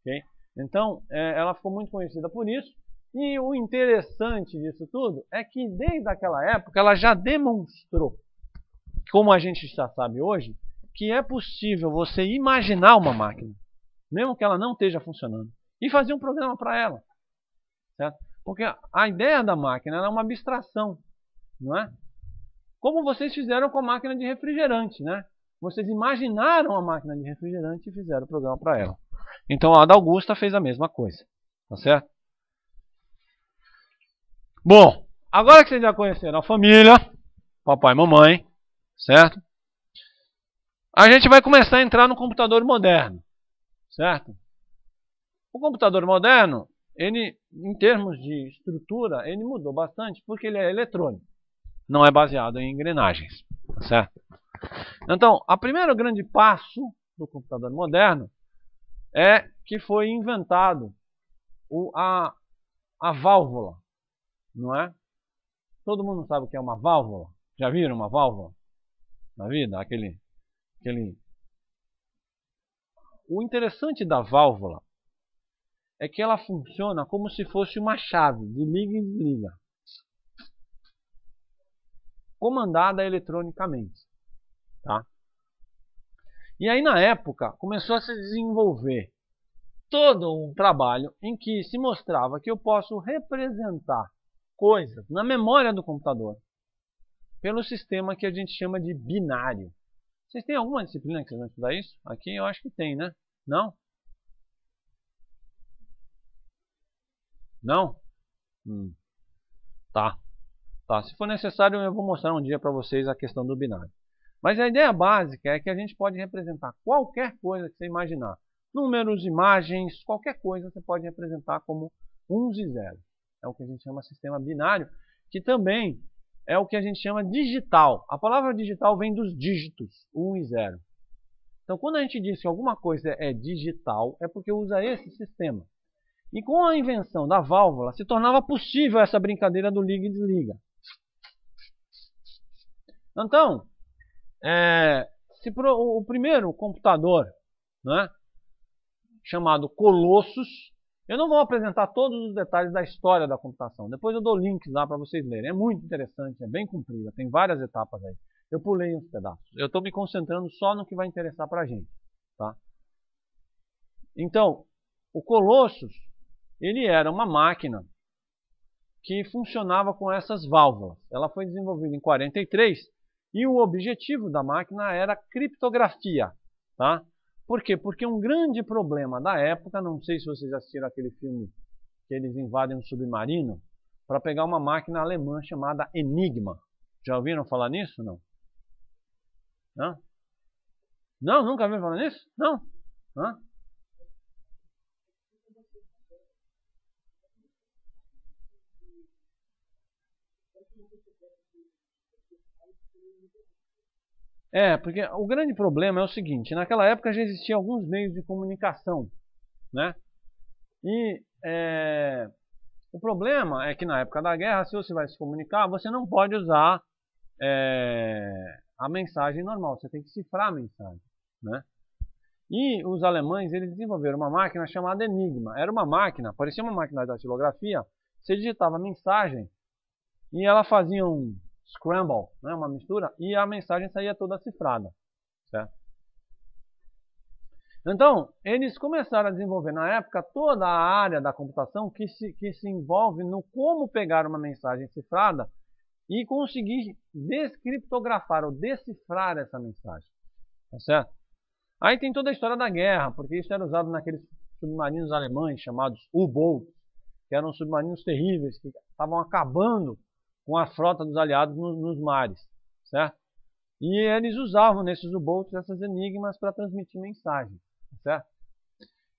okay? Então ela ficou muito conhecida por isso. E o interessante disso tudo é que desde aquela época ela já demonstrou, como a gente já sabe hoje, que é possível você imaginar uma máquina, mesmo que ela não esteja funcionando, e fazer um programa para ela, certo? Porque a ideia da máquina é uma abstração, não é? Como vocês fizeram com a máquina de refrigerante, né? Vocês imaginaram a máquina de refrigerante e fizeram o programa para ela. Então a Ada Augusta fez a mesma coisa, tá certo? Bom, agora que vocês já conheceram a família, papai e mamãe, certo? A gente vai começar a entrar no computador moderno, certo? O computador moderno, ele, em termos de estrutura, ele mudou bastante, porque ele é eletrônico, não é baseado em engrenagens, certo? Então, o primeiro grande passo do computador moderno é que foi inventado a válvula, não é? Todo mundo sabe o que é uma válvula? Já viram uma válvula na vida? O interessante da válvula é que ela funciona como se fosse uma chave de liga e desliga, comandada eletronicamente, tá? E aí na época começou a se desenvolver todo um trabalho em que se mostrava que eu posso representar coisas na memória do computador pelo sistema que a gente chama de binário. Vocês têm alguma disciplina que vocês vão estudar isso? Aqui eu acho que tem, né? Não? Não? Tá. Tá. Se for necessário eu vou mostrar um dia para vocês a questão do binário. Mas a ideia básica é que a gente pode representar qualquer coisa que você imaginar. Números, imagens, qualquer coisa você pode representar como uns e zeros. É o que a gente chama de sistema binário, que também é o que a gente chama digital. A palavra digital vem dos dígitos 1 e 0. Então, quando a gente diz que alguma coisa é digital, é porque usa esse sistema. E com a invenção da válvula, se tornava possível essa brincadeira do liga e desliga. Então, o primeiro computador, né, chamado Colossus. Eu não vou apresentar todos os detalhes da história da computação. Depois eu dou links lá para vocês lerem. É muito interessante, é bem comprida, tem várias etapas aí. Eu pulei uns pedaços. Eu estou me concentrando só no que vai interessar para a gente, tá? Então, o Colossus, ele era uma máquina que funcionava com essas válvulas. Ela foi desenvolvida em 1943 e o objetivo da máquina era criptografia, tá? Por quê? Porque um grande problema da época, não sei se vocês assistiram aquele filme que eles invadem um submarino para pegar uma máquina alemã chamada Enigma. Já ouviram falar nisso? Não? Não? Nunca ouviram falar nisso? Não? Hã? É, porque o grande problema é o seguinte, naquela época já existiam alguns meios de comunicação, né? E o problema é que na época da guerra, se você vai se comunicar, você não pode usar a mensagem normal, você tem que cifrar a mensagem, né? E os alemães, eles desenvolveram uma máquina chamada Enigma. Era uma máquina, parecia uma máquina de datilografia, você digitava a mensagem e ela fazia um scramble, né, uma mistura, e a mensagem saía toda cifrada, certo? Então, eles começaram a desenvolver na época toda a área da computação que se envolve no como pegar uma mensagem cifrada e conseguir descriptografar ou decifrar essa mensagem, tá certo? Aí tem toda a história da guerra, porque isso era usado naqueles submarinos alemães chamados U-Boats, que eram submarinos terríveis, que estavam acabando com a frota dos aliados nos mares, certo? E eles usavam nesses U-Boats essas enigmas para transmitir mensagens, certo?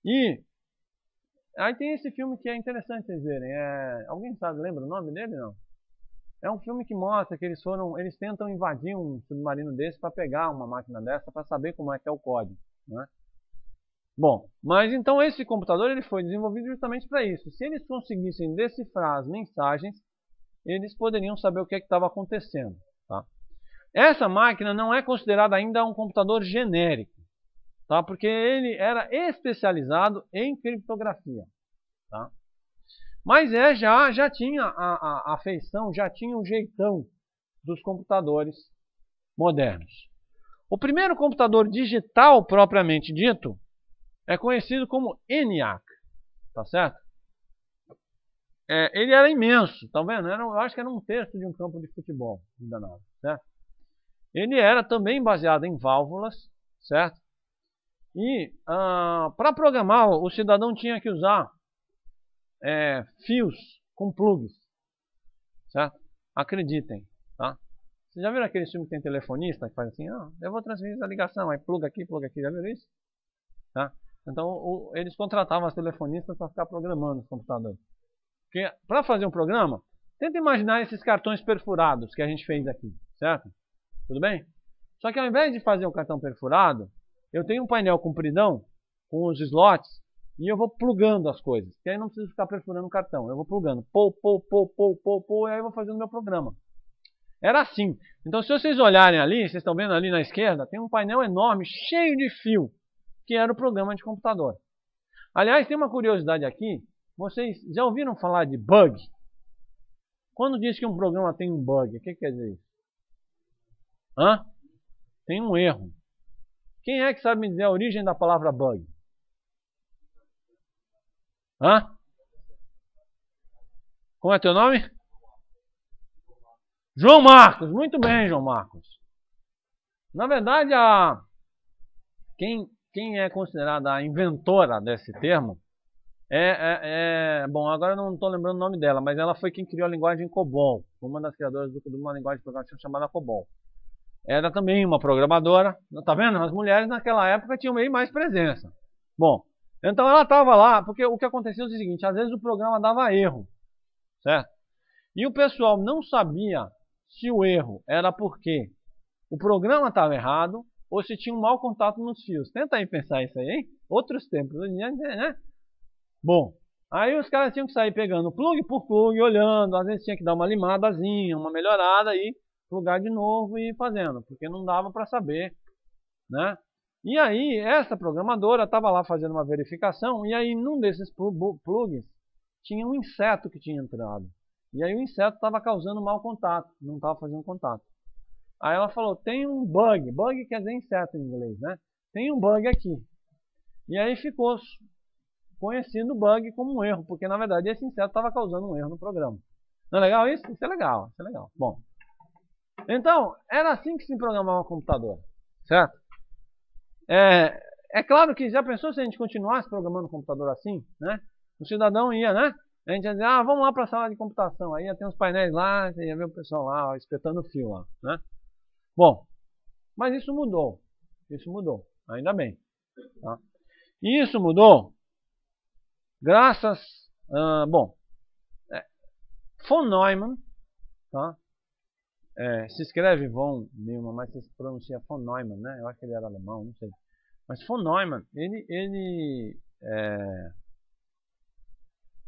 E aí tem esse filme que é interessante vocês verem. Alguém sabe, lembra o nome dele? Não? É um filme que mostra que eles tentam invadir um submarino desse para pegar uma máquina dessa para saber como é que é o código, né? Bom, mas então esse computador ele foi desenvolvido justamente para isso. Se eles conseguissem decifrar as mensagens, eles poderiam saber o que estava acontecendo, tá? Essa máquina não é considerada ainda um computador genérico, tá? Porque ele era especializado em criptografia, tá? Mas já tinha a feição, já tinha o jeitão dos computadores modernos. O primeiro computador digital propriamente dito é conhecido como ENIAC, tá certo? Ele era imenso, tá vendo? Eu acho que era um terço de um campo de futebol, danado, certo? Ele era também baseado em válvulas, certo? E para programar, o cidadão tinha que usar fios com plugs, certo? Acreditem, tá? Vocês já viram aquele filme que tem telefonista que faz assim? Ah, eu vou transferir essa ligação, aí pluga aqui, já viram isso? Tá? Então eles contratavam as telefonistas para ficar programando os computadores. Porque para fazer um programa, tenta imaginar esses cartões perfurados que a gente fez aqui, certo? Tudo bem? Só que ao invés de fazer um cartão perfurado, eu tenho um painel compridão com os slots e eu vou plugando as coisas. Porque aí não preciso ficar perfurando o cartão, eu vou plugando. E aí eu vou fazendo o meu programa. Era assim. Então se vocês olharem ali, vocês estão vendo ali na esquerda, tem um painel enorme, cheio de fio, que era o programa de computador. Aliás, tem uma curiosidade aqui. Vocês já ouviram falar de bug? Quando diz que um programa tem um bug, o que quer dizer isso? Hã? Tem um erro. Quem é que sabe me dizer a origem da palavra bug? Hã? Como é teu nome? João Marcos. Muito bem, João Marcos. Na verdade, quem é considerada a inventora desse termo bom, agora eu não estou lembrando o nome dela, mas ela foi quem criou a linguagem Cobol, uma das criadoras de uma linguagem de programação chamada Cobol. Era também uma programadora, tá vendo? As mulheres naquela época tinham meio mais presença. Bom, então ela estava lá, porque o que acontecia é o seguinte, às vezes o programa dava erro, certo? E o pessoal não sabia se o erro era porque o programa estava errado ou se tinha um mau contato nos fios. Tenta aí pensar isso aí, hein? Outros tempos, né? Bom, aí os caras tinham que sair pegando plug por plug, olhando, às vezes tinha que dar uma limadazinha, uma melhorada e plugar de novo e ir fazendo, porque não dava para saber, né? E aí essa programadora estava lá fazendo uma verificação e aí num desses plugs tinha um inseto que tinha entrado. E aí o inseto estava causando mau contato, não estava fazendo contato. Aí ela falou, tem um bug, bug quer dizer inseto em inglês, né? Tem um bug aqui. E aí ficou conhecendo o bug como um erro, porque na verdade esse inseto estava causando um erro no programa. Não é legal isso? Isso é legal, isso é legal. Bom, então era assim que se programava um computador, certo? É claro que já pensou se a gente continuasse programando o computador assim, né? O cidadão ia, né? A gente ia dizer, ah, vamos lá para a sala de computação. Aí ia ter uns painéis lá, ia ver o pessoal lá, ó, espetando fio lá, né? Bom, mas isso mudou. Isso mudou, ainda bem, tá? E isso mudou graças von Neumann, tá? Se escreve von Neumann, mas se pronuncia von Neumann, né? Eu acho que ele era alemão, não sei. Mas von Neumann, ele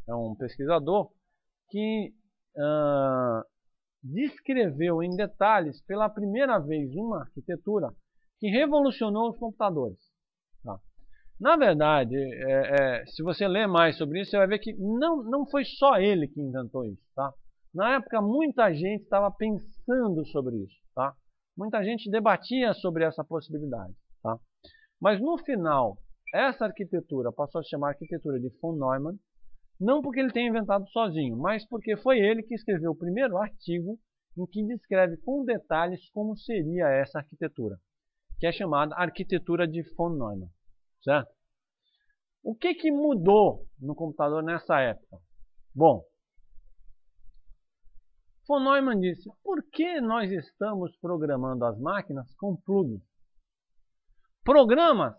é um pesquisador que descreveu em detalhes pela primeira vez uma arquitetura que revolucionou os computadores. Tá? Na verdade, se você ler mais sobre isso, você vai ver que não foi só ele que inventou isso. Tá? Na época, muita gente estava pensando sobre isso. Tá? Muita gente debatia sobre essa possibilidade. Tá? Mas no final, essa arquitetura passou a se chamar arquitetura de von Neumann. Não porque ele tenha inventado sozinho, mas porque foi ele que escreveu o primeiro artigo em que descreve com detalhes como seria essa arquitetura, que é chamada arquitetura de von Neumann, certo? O que que mudou no computador nessa época? Bom, von Neumann disse, por que nós estamos programando as máquinas com plugins? Programas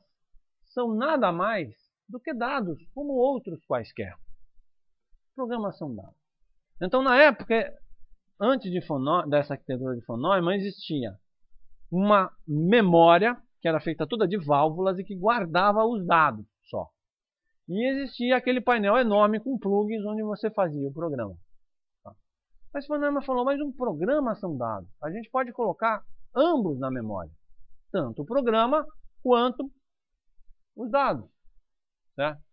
são nada mais do que dados, como outros quaisquer. Programação dada. Então, na época, antes dessa arquitetura de von Neumann, existia uma memória que era feita toda de válvulas e que guardava os dados só. E existia aquele painel enorme com plugins onde você fazia o programa. Tá? Mas von Neumann falou, mas um programa são dados. A gente pode colocar ambos na memória. Tanto o programa quanto os dados. Certo?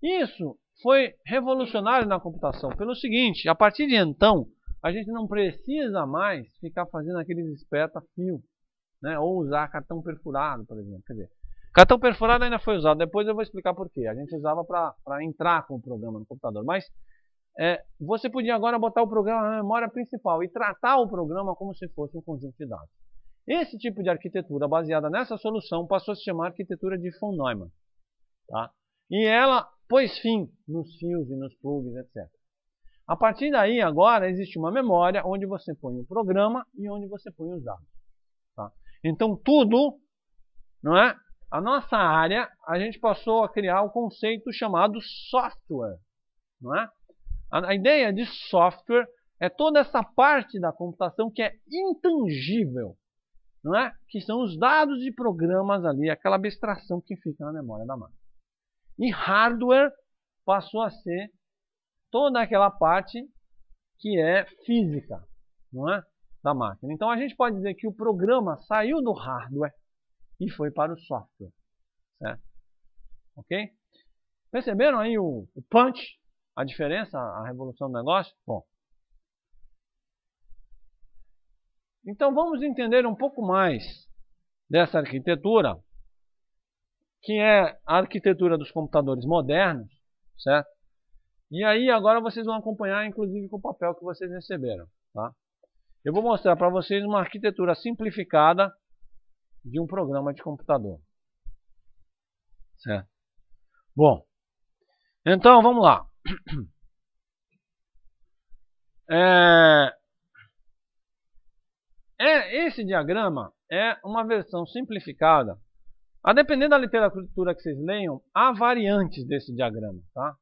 Isso foi revolucionário na computação pelo seguinte: a partir de então a gente não precisa mais ficar fazendo aqueles espeta-fio, né? Ou usar cartão perfurado, por exemplo. Quer dizer, cartão perfurado ainda foi usado, depois eu vou explicar por quê. A gente usava para entrar com o programa no computador, mas você podia agora botar o programa na memória principal e tratar o programa como se fosse um conjunto de dados. Esse tipo de arquitetura baseada nessa solução passou a se chamar arquitetura de von Neumann, tá? E ela pôs fim nos fios e nos plugs, etc. A partir daí, agora, existe uma memória onde você põe o programa e onde você põe os dados. Tá? Então, tudo, não é? A nossa área, a gente passou a criar o conceito chamado software. Não é? A ideia de software é toda essa parte da computação que é intangível, não é? Que são os dados e programas ali, aquela abstração que fica na memória da máquina. E hardware passou a ser toda aquela parte que é física, não é? Da máquina. Então a gente pode dizer que o programa saiu do hardware e foi para o software. Certo? Ok? Perceberam aí o punch? A diferença, a revolução do negócio? Bom. Então vamos entender um pouco mais dessa arquitetura, que é a arquitetura dos computadores modernos, certo? E aí agora vocês vão acompanhar, inclusive, com o papel que vocês receberam, tá? Eu vou mostrar para vocês uma arquitetura simplificada de um programa de computador, certo? Bom, então vamos lá. Esse diagrama é uma versão simplificada. A depender da literatura que vocês leiam, há variantes desse diagrama, tá?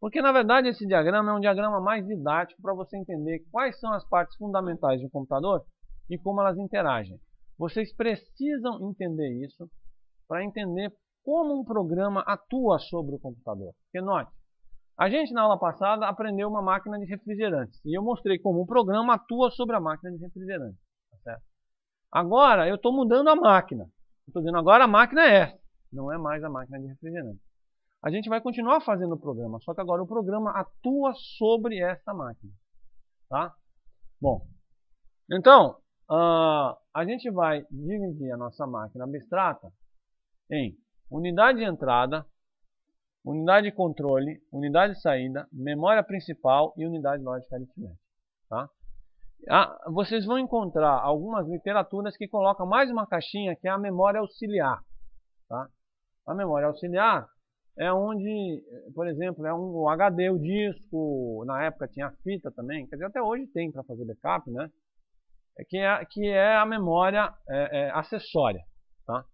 Porque, na verdade, esse diagrama é um diagrama mais didático para você entender quais são as partes fundamentais de um computador e como elas interagem. Vocês precisam entender isso para entender como um programa atua sobre o computador. Porque, note, a gente, na aula passada, aprendeu uma máquina de refrigerantes. E eu mostrei como um programa atua sobre a máquina de refrigerantes. Tá certo? Agora, eu estou mudando a máquina. Estou dizendo agora a máquina é essa, não é mais a máquina de refrigerante. A gente vai continuar fazendo o programa, só que agora o programa atua sobre essa máquina. Tá? Bom, então, a gente vai dividir a nossa máquina abstrata em unidade de entrada, unidade de controle, unidade de saída, memória principal e unidade lógica aritmética. Tá? Vocês vão encontrar algumas literaturas que colocam mais uma caixinha que é a memória auxiliar. Tá? A memória auxiliar é onde, por exemplo, é o HD, o disco, na época tinha a fita também, quer dizer, até hoje tem para fazer backup, né? Que é a memória acessória. Tá?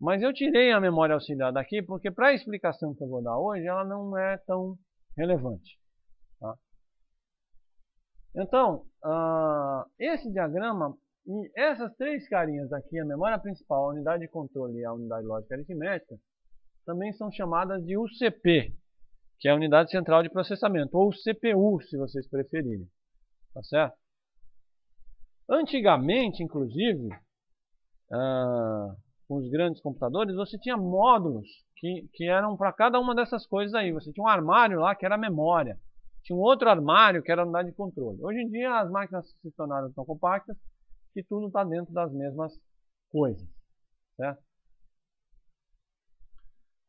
Mas eu tirei a memória auxiliar daqui porque para a explicação que eu vou dar hoje ela não é tão relevante. Tá? Então, esse diagrama e essas três carinhas aqui, a memória principal, a unidade de controle e a unidade lógica aritmética, também são chamadas de UCP, que é a unidade central de processamento, ou CPU, se vocês preferirem. Tá certo? Antigamente, inclusive, com os grandes computadores, você tinha módulos que eram para cada uma dessas coisas aí. Você tinha um armário lá que era memória, tinha um outro armário que era a unidade de controle. Hoje em dia as máquinas se tornaram tão compactas que tudo está dentro das mesmas coisas. Certo?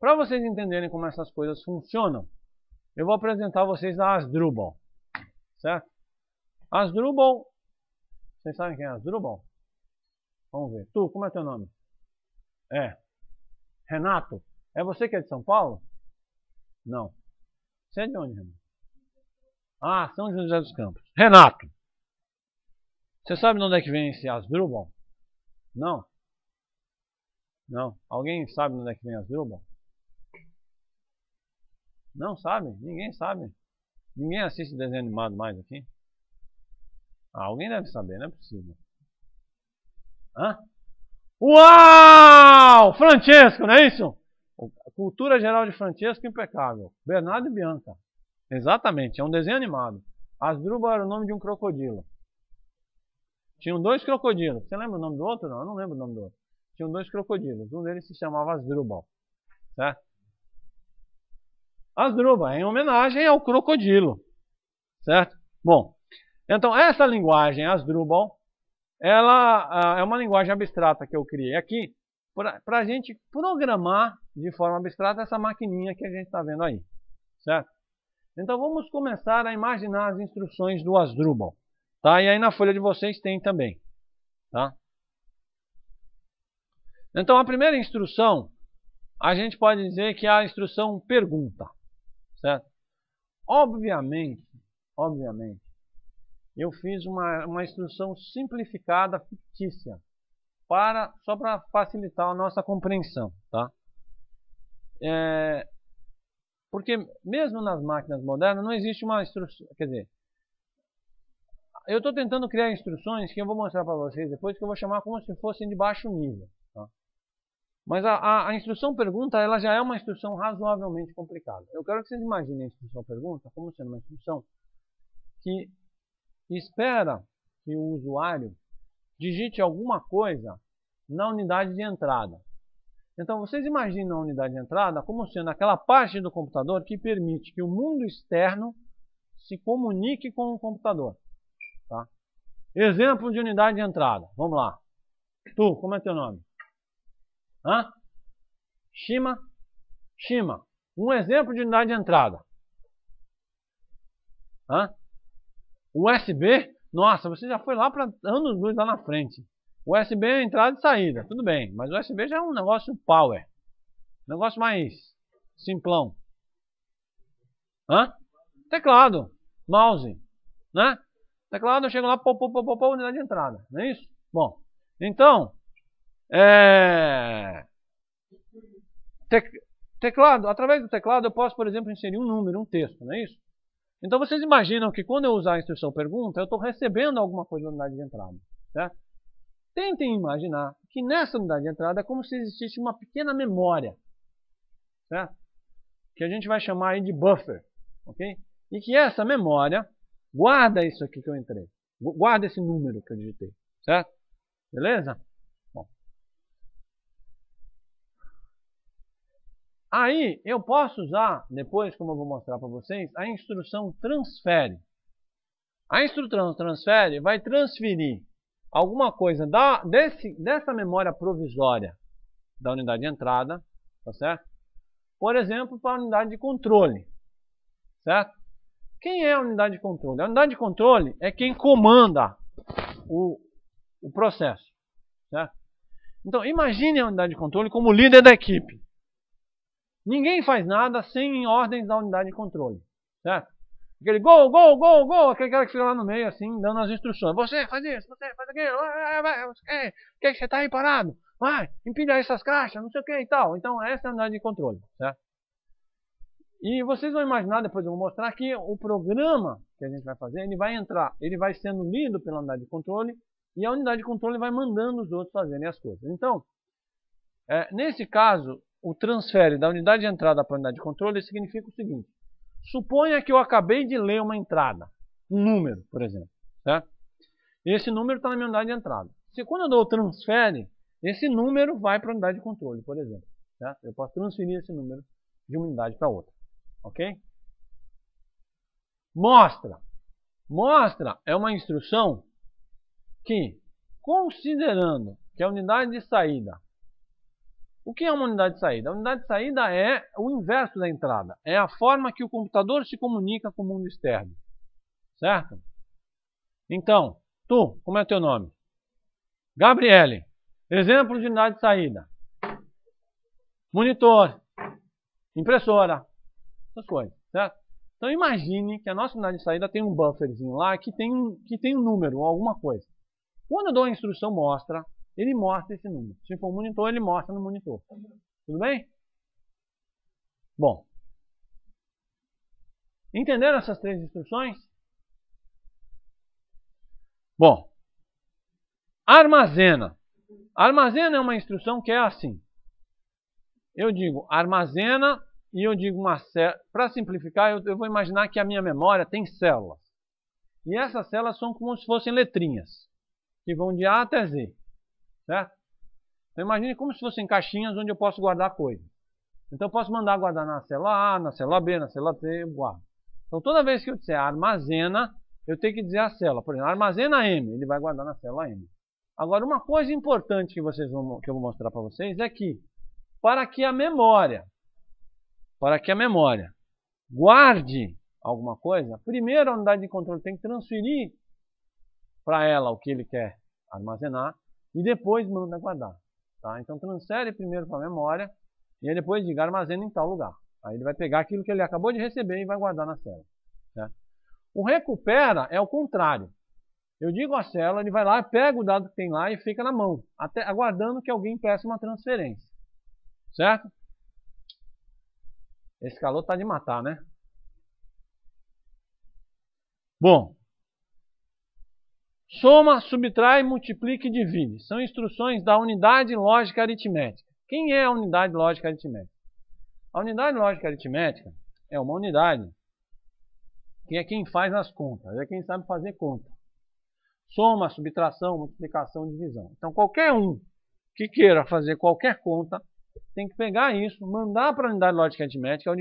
Para vocês entenderem como essas coisas funcionam, eu vou apresentar a vocês a Asdrubal. Certo? Asdrubal, vocês sabem quem é Asdrubal? Vamos ver. Tu, como é teu nome? É. Renato, é você que é de São Paulo? Não. Você é de onde, Renato? Ah, São José dos Campos. Renato, você sabe de onde é que vem esse Asdrubal? Não? Não. Alguém sabe de onde é que vem Asdrubal? Não sabe? Ninguém sabe. Ninguém assiste desenho animado mais aqui? Ah, alguém deve saber, não é possível. Hã? Uau! Francesco, não é isso? Cultura geral de Francesco, impecável. Bernardo e Bianca. Exatamente, é um desenho animado. Asdrubal era o nome de um crocodilo. Tinham dois crocodilos. Você lembra o nome do outro? Não, eu não lembro o nome do outro. Tinham dois crocodilos. Um deles se chamava Asdrubal. Certo? Asdrubal, em homenagem ao crocodilo. Certo? Bom, então essa linguagem Asdrubal, ela é uma linguagem abstrata que eu criei aqui para a gente programar de forma abstrata essa maquininha que a gente está vendo aí, certo? Então vamos começar a imaginar as instruções do Asdrubal, tá? E aí na folha de vocês tem também, tá? Então a primeira instrução, a gente pode dizer que é a instrução pergunta, certo? Obviamente, eu fiz uma instrução simplificada, fictícia, só para facilitar a nossa compreensão. Tá? Porque mesmo nas máquinas modernas não existe uma instrução... Quer dizer, eu estou tentando criar instruções que eu vou mostrar para vocês depois, que eu vou chamar como se fossem de baixo nível. Tá? Mas a instrução pergunta ela já é uma instrução razoavelmente complicada. Eu quero que vocês imaginem a instrução pergunta como sendo uma instrução que... espera que o usuário digite alguma coisa na unidade de entrada. Então vocês imaginam a unidade de entrada como sendo aquela parte do computador que permite que o mundo externo se comunique com o computador. Tá? Exemplo de unidade de entrada. Vamos lá. Tu, como é teu nome? Hã? Shima? Shima. Um exemplo de unidade de entrada. Hã? USB? Nossa, você já foi lá para anos luz lá na frente. USB é entrada e saída, tudo bem. Mas o USB já é um negócio power. Um negócio mais simplão. Hã? Teclado, mouse, né? Teclado, eu chego lá, pô, unidade de entrada, não é isso? Bom, então, teclado, através do teclado eu posso, por exemplo, inserir um número, um texto, não é isso? Então vocês imaginam que quando eu usar a instrução pergunta, eu estou recebendo alguma coisa na unidade de entrada, certo? Tentem imaginar que nessa unidade de entrada é como se existisse uma pequena memória, certo? Que a gente vai chamar aí de buffer, ok? E que essa memória guarda isso aqui que eu entrei, guarda esse número que eu digitei, certo? Beleza? Bom. Aí eu posso usar, depois como eu vou mostrar para vocês, a instrução transfere. A instrução transfere vai transferir alguma coisa dessa memória provisória da unidade de entrada, tá certo? Por exemplo, para a unidade de controle, certo? Quem é a unidade de controle? A unidade de controle é quem comanda o processo, certo? Então imagine a unidade de controle como líder da equipe. Ninguém faz nada sem ordens da unidade de controle, certo? Aquele gol, aquele cara que fica lá no meio assim, dando as instruções. Você faz isso, você faz aquilo, o que você está aí parado? vai, empilhar essas caixas, não sei o que e tal. Então essa é a unidade de controle, certo? E vocês vão imaginar, depois eu vou mostrar que o programa que a gente vai fazer, ele vai entrar, ele vai sendo lido pela unidade de controle e a unidade de controle vai mandando os outros fazerem as coisas. Então, nesse caso, o transfere da unidade de entrada para a unidade de controle significa o seguinte. Suponha que eu acabei de ler uma entrada, um número, por exemplo, certo? Esse número está na minha unidade de entrada. Se quando eu dou o transfere, esse número vai para a unidade de controle, por exemplo, certo? Eu posso transferir esse número de uma unidade para outra. Ok? Mostra. Mostra é uma instrução que, considerando que a unidade de saída... O que é uma unidade de saída? A unidade de saída é o inverso da entrada. É a forma que o computador se comunica com o mundo externo. Certo? Então, tu, como é o teu nome? Gabriele. Exemplo de unidade de saída. Monitor. Impressora. Essas coisas, certo? Então imagine que a nossa unidade de saída tem um bufferzinho lá que tem um número ou alguma coisa. Quando eu dou a instrução mostra, ele mostra esse número. Se for um monitor, ele mostra no monitor. Tudo bem? Bom. Entenderam essas três instruções? Bom. Armazena. Armazena é uma instrução que é assim. Eu digo armazena... E eu digo uma célula, para simplificar, eu vou imaginar que a minha memória tem células. E essas células são como se fossem letrinhas, que vão de A até Z. Certo? Então imagine como se fossem caixinhas onde eu posso guardar coisas. Então eu posso mandar guardar na célula A, na célula B, na célula C, eu guardo. Então toda vez que eu disser armazena, eu tenho que dizer a célula. Por exemplo, armazena M, ele vai guardar na célula M. Agora uma coisa importante que eu vou mostrar para vocês é que, para que a memória guarde alguma coisa, primeiro a unidade de controle tem que transferir para ela o que ele quer armazenar e depois manda guardar. Tá? Então transfere primeiro para a memória e aí depois diga armazena em tal lugar. Aí ele vai pegar aquilo que ele acabou de receber e vai guardar na célula. Certo? O recupera é o contrário. Eu digo à célula, ele vai lá, pega o dado que tem lá e fica na mão, até aguardando que alguém peça uma transferência. Certo? Esse calor tá de matar, né? Bom. Soma, subtrai, multiplica e divide. São instruções da unidade lógica aritmética. Quem é a unidade lógica aritmética? A unidade lógica aritmética é uma unidade que é quem faz as contas. É quem sabe fazer conta. Soma, subtração, multiplicação, divisão. Então qualquer um que queira fazer qualquer conta... tem que pegar isso, mandar para a unidade lógica aritmética, a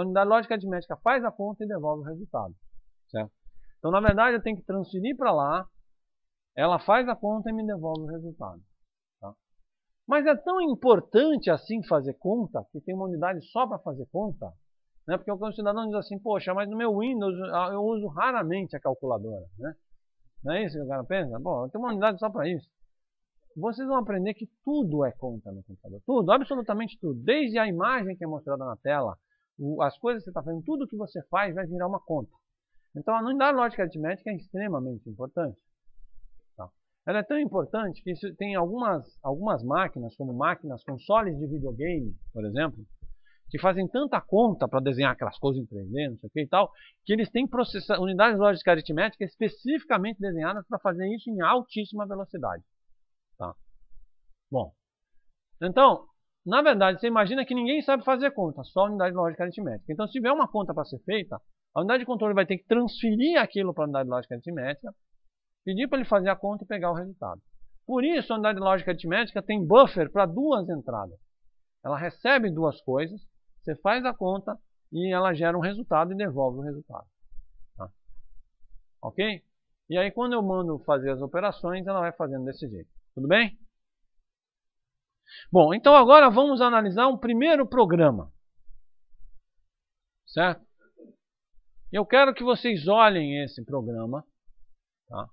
unidade lógica aritmética faz a conta e devolve o resultado. Certo? Então, na verdade, eu tenho que transferir para lá, ela faz a conta e me devolve o resultado. Tá? Mas é tão importante assim fazer conta, que tem uma unidade só para fazer conta, né? Porque o cidadão diz assim, poxa, mas no meu Windows eu uso raramente a calculadora. Né? Não é isso que o cara pensa? Bom, eu tenho uma unidade só para isso. Vocês vão aprender que tudo é conta no computador. Tudo, absolutamente tudo. Desde a imagem que é mostrada na tela, as coisas que você está fazendo, tudo que você faz vai virar uma conta. Então a unidade lógica aritmética é extremamente importante. Tá? Ela é tão importante que tem algumas máquinas, como consoles de videogame, por exemplo, que fazem tanta conta para desenhar aquelas coisas em 3D, não sei o que e tal, que eles têm unidades lógicas aritméticas especificamente desenhadas para fazer isso em altíssima velocidade. Tá. Bom, então, na verdade, você imagina que ninguém sabe fazer conta, só a unidade lógica aritmética. Então, se tiver uma conta para ser feita, a unidade de controle vai ter que transferir aquilo para a unidade lógica aritmética, pedir para ele fazer a conta e pegar o resultado. Por isso, a unidade lógica aritmética tem buffer para duas entradas. Ela recebe duas coisas, você faz a conta e ela gera um resultado e devolve o resultado. Tá? Ok? E aí, quando eu mando fazer as operações, ela vai fazendo desse jeito. Tudo bem? Bom, então agora vamos analisar um primeiro programa. Certo? Eu quero que vocês olhem esse programa. Tá?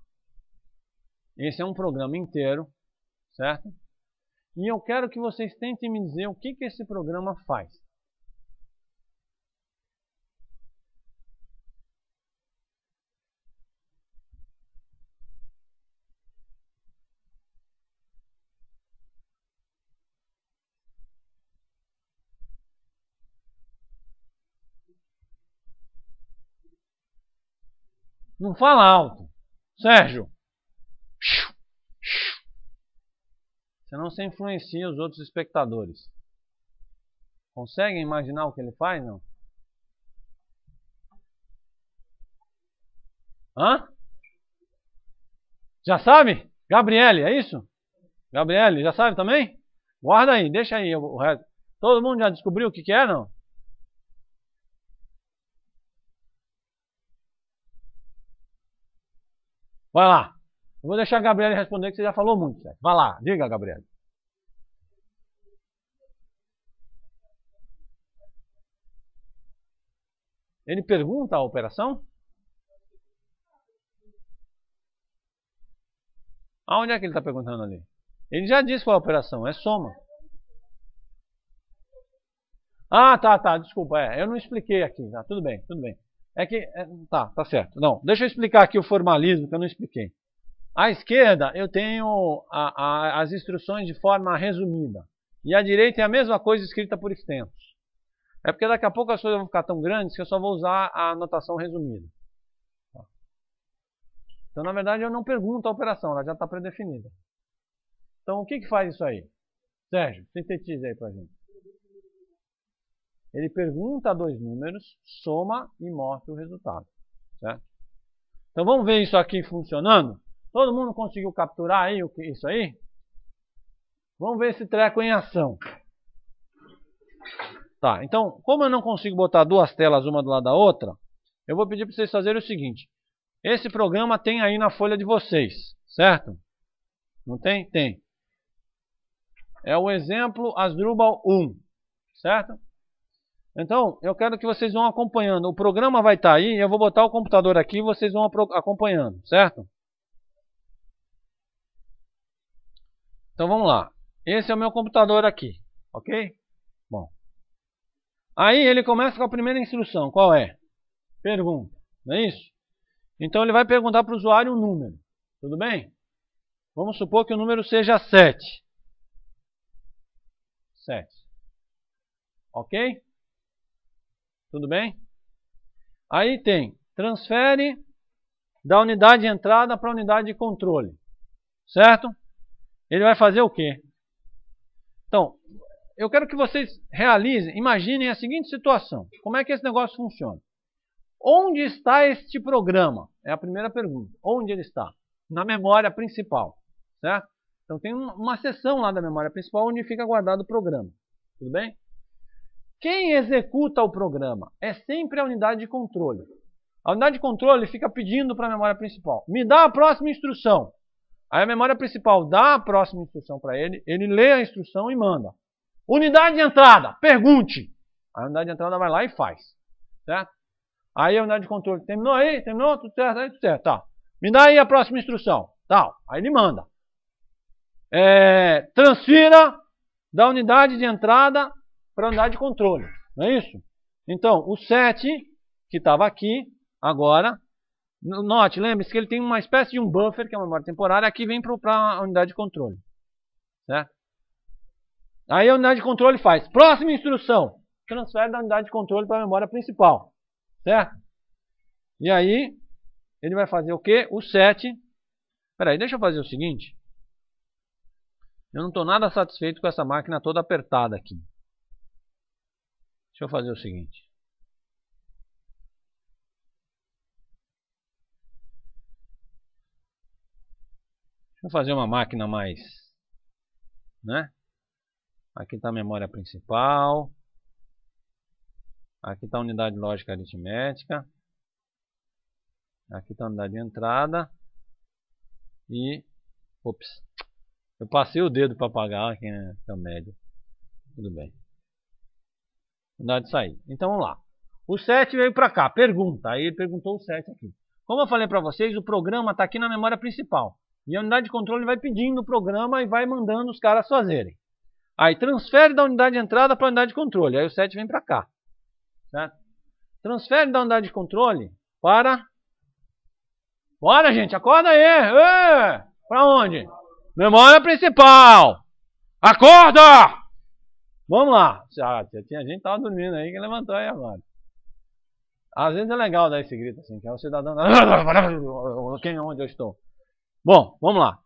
Esse é um programa inteiro. Certo? E eu quero que vocês tentem me dizer o que que esse programa faz. Não fala alto. Sérgio. Senão você influencia os outros espectadores. Conseguem imaginar o que ele faz? Não? Hã? Já sabe? Gabriele, é isso? Gabriele, já sabe também? Guarda aí, deixa aí o resto. Todo mundo já descobriu o que que é, não? Vai lá. Eu vou deixar a Gabriele responder, que você já falou muito, certo? Vai lá, diga, Gabriele. Ele pergunta a operação? Aonde é que ele está perguntando ali? Ele já disse qual é a operação, é soma. Ah, tá, desculpa, eu não expliquei aqui, tá, tudo bem. É que, tá certo. Não, deixa eu explicar aqui o formalismo que eu não expliquei. À esquerda eu tenho as instruções de forma resumida. E à direita é a mesma coisa escrita por extensos. É porque daqui a pouco as coisas vão ficar tão grandes que eu só vou usar a notação resumida. Então, na verdade, eu não pergunto a operação, ela já está predefinida. Então, o que faz isso aí? Sérgio, sintetiza aí pra gente. Ele pergunta dois números, soma e mostra o resultado. Certo? Então, vamos ver isso aqui funcionando? Todo mundo conseguiu capturar aí isso aí? Vamos ver esse treco em ação. Tá, então, como eu não consigo botar duas telas uma do lado da outra, eu vou pedir para vocês fazerem o seguinte. Esse programa tem aí na folha de vocês, certo? Não tem? Tem. É o exemplo Asdrubal 1, certo? Então, eu quero que vocês vão acompanhando. O programa vai estar aí, eu vou botar o computador aqui e vocês vão acompanhando, certo? Então, vamos lá. Esse é o meu computador aqui, ok? Bom. Aí ele começa com a primeira instrução, qual é? Pergunta, não é isso? Então ele vai perguntar para o usuário um número, tudo bem? Vamos supor que o número seja 7. 7. Ok? Tudo bem? Aí tem, transfere da unidade de entrada para a unidade de controle, certo? Ele vai fazer o quê? Então, eu quero que vocês realizem, imaginem a seguinte situação. Como é que esse negócio funciona? Onde está este programa? É a primeira pergunta. Onde ele está? Na memória principal. Certo? Então tem uma seção lá da memória principal onde fica guardado o programa. Tudo bem? Quem executa o programa é sempre a unidade de controle. A unidade de controle fica pedindo para a memória principal. Me dá a próxima instrução. Aí a memória principal dá a próxima instrução para ele. Ele lê a instrução e manda. Unidade de entrada, pergunte. A unidade de entrada vai lá e faz. Certo? Aí a unidade de controle terminou aí, terminou, tudo certo, aí tudo certo, tá. Me dá aí a próxima instrução, tal. Aí ele manda. Transfira da unidade de entrada para a unidade de controle, não é isso? Então, o 7, que estava aqui, agora, note, lembre-se que ele tem uma espécie de um buffer, que é uma memória temporária, aqui vem para a unidade de controle. Certo? Aí a unidade de controle faz, próxima instrução, transfere da unidade de controle para a memória principal. Certo? E aí, ele vai fazer o quê? O 7. Espera aí, deixa eu fazer o seguinte. Eu não estou nada satisfeito com essa máquina toda apertada aqui. Deixa eu fazer o seguinte. Deixa eu fazer uma máquina mais... né? Aqui está a memória principal. Aqui está a unidade lógica aritmética. Aqui está a unidade de entrada. E... ops. Eu passei o dedo para apagar aqui, né? Que é o médio. Tudo bem. Unidade de saída. Então vamos lá. O 7 veio para cá. Pergunta. Aí ele perguntou o 7 aqui. Como eu falei para vocês, o programa está aqui na memória principal. E a unidade de controle vai pedindo o programa e vai mandando os caras fazerem. Aí transfere da unidade de entrada para a unidade de controle. Aí o 7 vem para cá. Certo? Transfere da unidade de controle para... bora, gente, acorda aí! Para onde? Memória principal! Acorda! Vamos lá! Já tinha gente que estava dormindo aí, que levantou aí agora. Às vezes é legal dar esse grito assim, que é o cidadão... Quem é onde eu estou? Bom, vamos lá.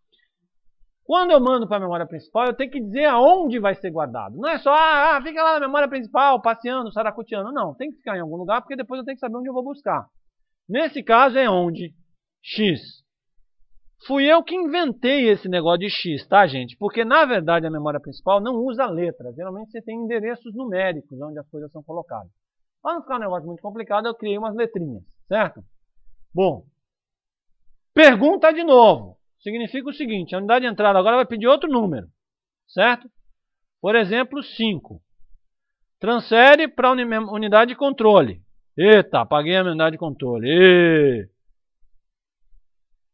Quando eu mando para a memória principal, eu tenho que dizer aonde vai ser guardado. Não é só, fica lá na memória principal, passeando, saracoteando. Não, tem que ficar em algum lugar, porque depois eu tenho que saber onde eu vou buscar. Nesse caso é onde? X. Fui eu que inventei esse negócio de X, tá, gente? Porque, na verdade, a memória principal não usa letras. Geralmente você tem endereços numéricos onde as coisas são colocadas. Para não ficar um negócio muito complicado, eu criei umas letrinhas, certo? Bom, pergunta de novo. Significa o seguinte, a unidade de entrada agora vai pedir outro número, certo? Por exemplo, 5. Transfere para a unidade de controle. Eita, apaguei a unidade de controle.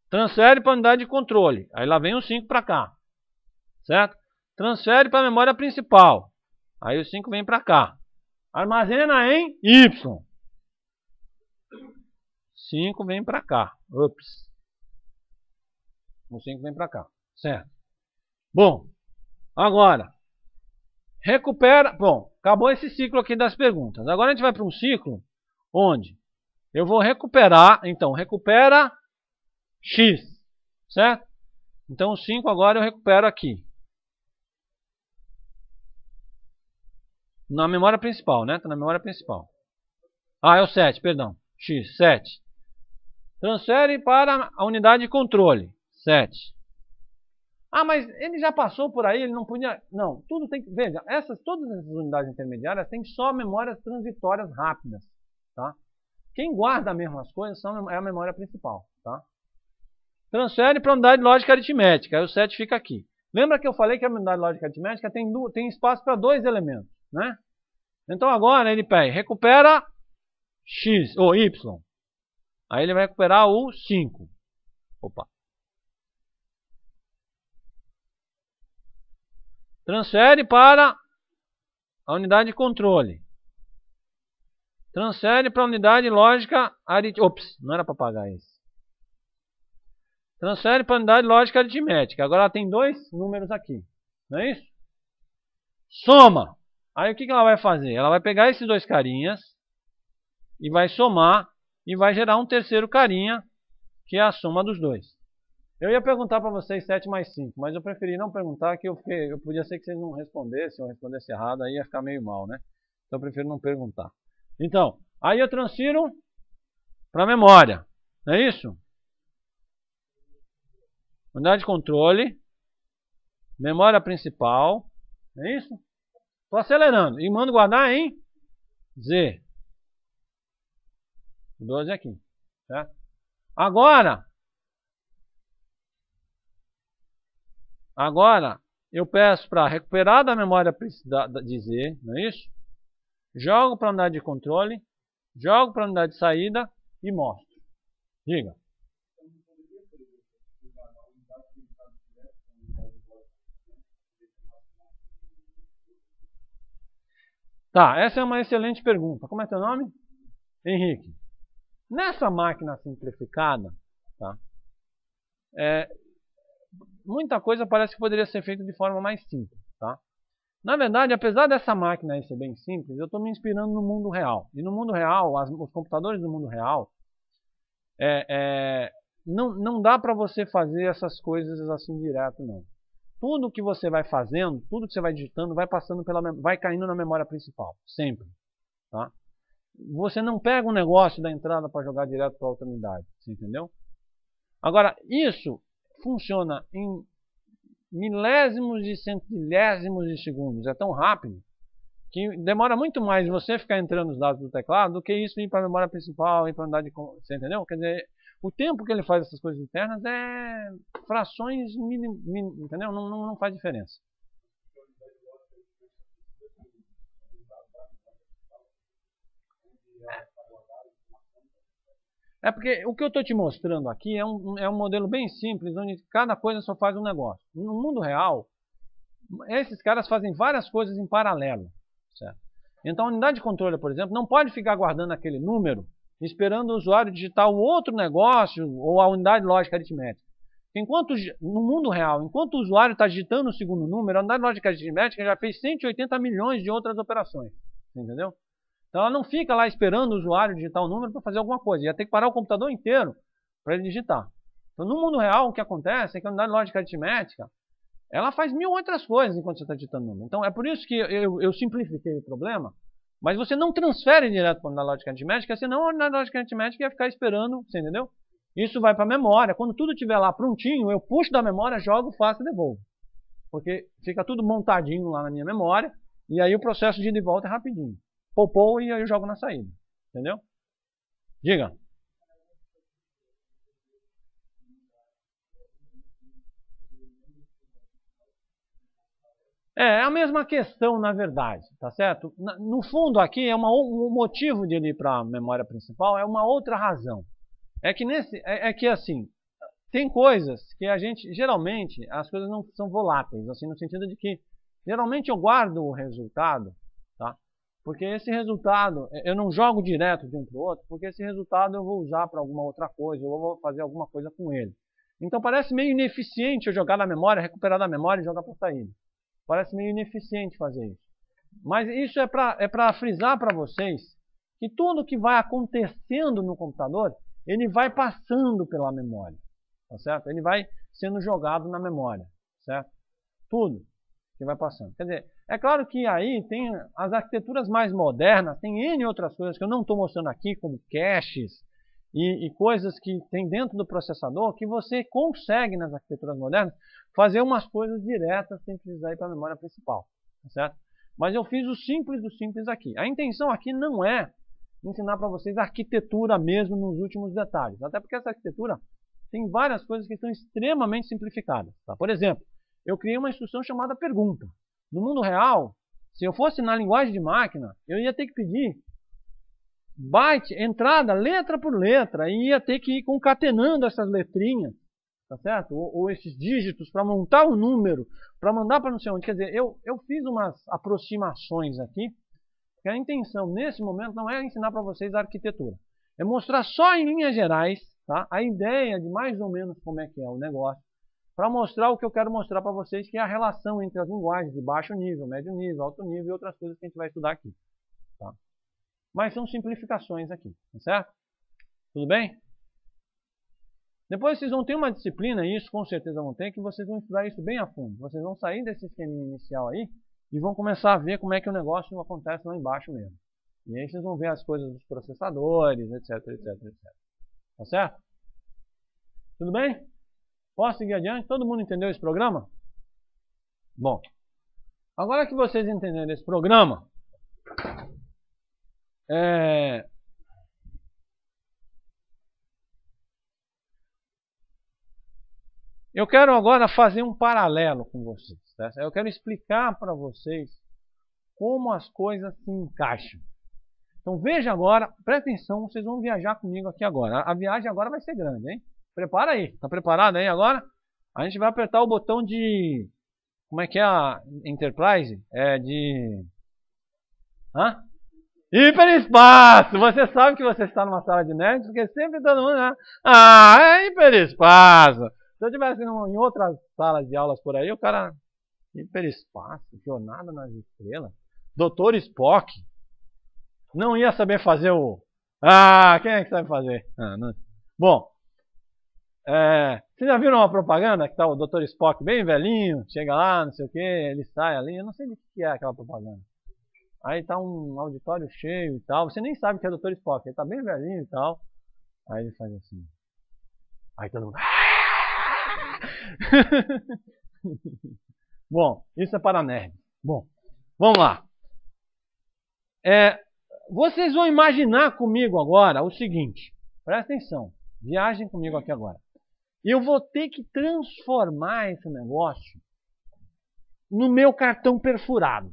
Transfere para a unidade de controle. Aí lá vem o 5 para cá, certo? Transfere para a memória principal. Aí o 5 vem para cá. Armazena em Y. 5 vem para cá. Ups. O 5 vem para cá, certo? Bom, agora, recupera... Bom, acabou esse ciclo aqui das perguntas. Agora a gente vai para um ciclo onde eu vou recuperar... Então, recupera X, certo? Então, o 5 agora eu recupero aqui. Na memória principal, né? Está na memória principal. Ah, é o 7, perdão. X, 7. Transfere para a unidade de controle. 7. Ah, mas ele já passou por aí, ele não podia... Não, tudo tem que... Veja, todas essas unidades intermediárias têm só memórias transitórias rápidas, tá? Quem guarda mesmo as coisas é a memória principal, tá? Transfere para a unidade lógica aritmética, aí o 7 fica aqui. Lembra que eu falei que a unidade lógica aritmética tem espaço para dois elementos, né? Então agora ele pega, recupera X, ou Y. Aí ele vai recuperar o 5. Opa. Transfere para a unidade de controle. Transfere para a unidade lógica aritmética. Ops, não era para apagar isso. Transfere para a unidade lógica aritmética. Agora ela tem dois números aqui. Não é isso? Soma. Aí o que ela vai fazer? Ela vai pegar esses dois carinhas e vai somar e vai gerar um terceiro carinha, que é a soma dos dois. Eu ia perguntar para vocês 7 mais 5, mas eu preferi não perguntar, que eu podia ser que vocês não respondessem, ou respondessem errado, aí ia ficar meio mal, né? Então eu prefiro não perguntar. Então, aí eu transfiro para a memória, não é isso? Unidade de controle, memória principal, não é isso? Estou acelerando e mando guardar em Z. 12 aqui, certo? Agora... Agora, eu peço para recuperar da memória de Z, não é isso? Jogo para a unidade de controle, jogo para a unidade de saída e mostro. Diga. Tá, essa é uma excelente pergunta. Como é teu nome? Henrique. Nessa máquina simplificada, tá? Muita coisa parece que poderia ser feita de forma mais simples, tá? Na verdade, apesar dessa máquina aí ser bem simples, eu estou me inspirando no mundo real. E no mundo real, os computadores do mundo real, não dá para você fazer essas coisas assim direto, não. Tudo que você vai fazendo, tudo que você vai digitando, vai passando vai caindo na memória principal, sempre, tá? Você não pega um negócio da entrada para jogar direto para outra unidade, você entendeu? Agora, isso funciona em milésimos de centilésimos de segundos. É tão rápido que demora muito mais você ficar entrando nos dados do teclado do que isso ir para a memória principal, ir para a unidade de... Você entendeu? Quer dizer, o tempo que ele faz essas coisas internas é frações mínimas, entendeu? Não faz diferença. É porque o que eu estou te mostrando aqui é um modelo bem simples, onde cada coisa só faz um negócio. No mundo real, esses caras fazem várias coisas em paralelo, certo? Então a unidade de controle, por exemplo, não pode ficar guardando aquele número, esperando o usuário digitar o outro negócio, ou a unidade lógica aritmética. Enquanto, no mundo real, enquanto o usuário está digitando o segundo número, a unidade lógica aritmética já fez 180 milhões de outras operações, entendeu? Então ela não fica lá esperando o usuário digitar o número para fazer alguma coisa. Já tem que parar o computador inteiro para ele digitar. Então no mundo real o que acontece é que a unidade lógica aritmética ela faz mil outras coisas enquanto você está digitando o número. Então é por isso que eu simplifiquei o problema. Mas você não transfere direto para a lógica aritmética, senão a lógica aritmética ia ficar esperando, você entendeu? Isso vai para a memória. Quando tudo estiver lá prontinho, eu puxo da memória, jogo, faço e devolvo. Porque fica tudo montadinho lá na minha memória, e aí o processo de ida e volta é rapidinho. Popou e aí eu jogo na saída. Entendeu? Diga. É a mesma questão, na verdade, tá certo? No fundo aqui, o motivo de ele ir para a memória principal é uma outra razão. É que assim, tem coisas que a gente, geralmente, as coisas não são voláteis, assim, no sentido de que, geralmente eu guardo o resultado, tá? Porque esse resultado, eu não jogo direto de um para o outro, porque esse resultado eu vou usar para alguma outra coisa, eu vou fazer alguma coisa com ele. Então parece meio ineficiente eu jogar na memória, recuperar da memória e jogar para saída. Parece meio ineficiente fazer isso. Mas isso é para frisar para vocês que tudo que vai acontecendo no computador, ele vai passando pela memória, tá certo? Ele vai sendo jogado na memória, certo? Tudo que vai passando. Quer dizer, é claro que aí tem as arquiteturas mais modernas, tem N outras coisas que eu não estou mostrando aqui, como caches e coisas que tem dentro do processador, que você consegue, nas arquiteturas modernas, fazer umas coisas diretas sem precisar ir para a memória principal, tá certo? Mas eu fiz o simples do simples aqui. A intenção aqui não é ensinar para vocês a arquitetura mesmo nos últimos detalhes, até porque essa arquitetura tem várias coisas que estão extremamente simplificadas, tá? Por exemplo, eu criei uma instrução chamada pergunta. No mundo real, se eu fosse na linguagem de máquina, eu ia ter que pedir byte, entrada, letra por letra, e ia ter que ir concatenando essas letrinhas, tá certo? Ou esses dígitos para montar o número, para mandar para não sei onde. Quer dizer, eu fiz umas aproximações aqui, porque a intenção nesse momento não é ensinar para vocês a arquitetura, é mostrar só em linhas gerais, tá? A ideia de mais ou menos como é que é o negócio, para mostrar o que eu quero mostrar para vocês, que é a relação entre as linguagens de baixo nível, médio nível, alto nível e outras coisas que a gente vai estudar aqui, tá? Mas são simplificações aqui, tá certo? Tudo bem? Depois vocês vão ter uma disciplina, e isso com certeza vão ter, que vocês vão estudar isso bem a fundo. Vocês vão sair desse esqueminha inicial aí e vão começar a ver como é que o negócio acontece lá embaixo mesmo. E aí vocês vão ver as coisas dos processadores, etc, etc, etc. Tá certo? Tudo bem? Posso seguir adiante? Todo mundo entendeu esse programa? Bom, agora que vocês entenderam esse programa, eu quero agora fazer um paralelo com vocês, tá? Eu quero explicar para vocês como as coisas se encaixam. Então veja agora, presta atenção, vocês vão viajar comigo aqui agora. A viagem agora vai ser grande, hein? Prepara aí, tá preparado aí agora? A gente vai apertar o botão de... Como é que é a Enterprise? É de... Hã? Hiperespaço! Você sabe que você está numa sala de nerd, porque sempre todo mundo... Né? Ah, é hiperespaço! Se eu estivesse em outras salas de aulas por aí, o cara... Hiperespaço, Jornada nas Estrelas, Dr. Spock, não ia saber fazer o... Ah, quem é que sabe fazer? Ah, não. Bom, vocês já viram uma propaganda que tá o Dr. Spock bem velhinho, chega lá, não sei o que, ele sai ali, eu não sei de que é aquela propaganda. Aí tá um auditório cheio e tal, você nem sabe que é o Dr. Spock, ele tá bem velhinho e tal, aí ele faz assim. Aí todo mundo... Bom, isso é para nerd. Bom, vamos lá. Vocês vão imaginar comigo agora o seguinte. Presta atenção. Viajem comigo aqui agora. Eu vou ter que transformar esse negócio no meu cartão perfurado.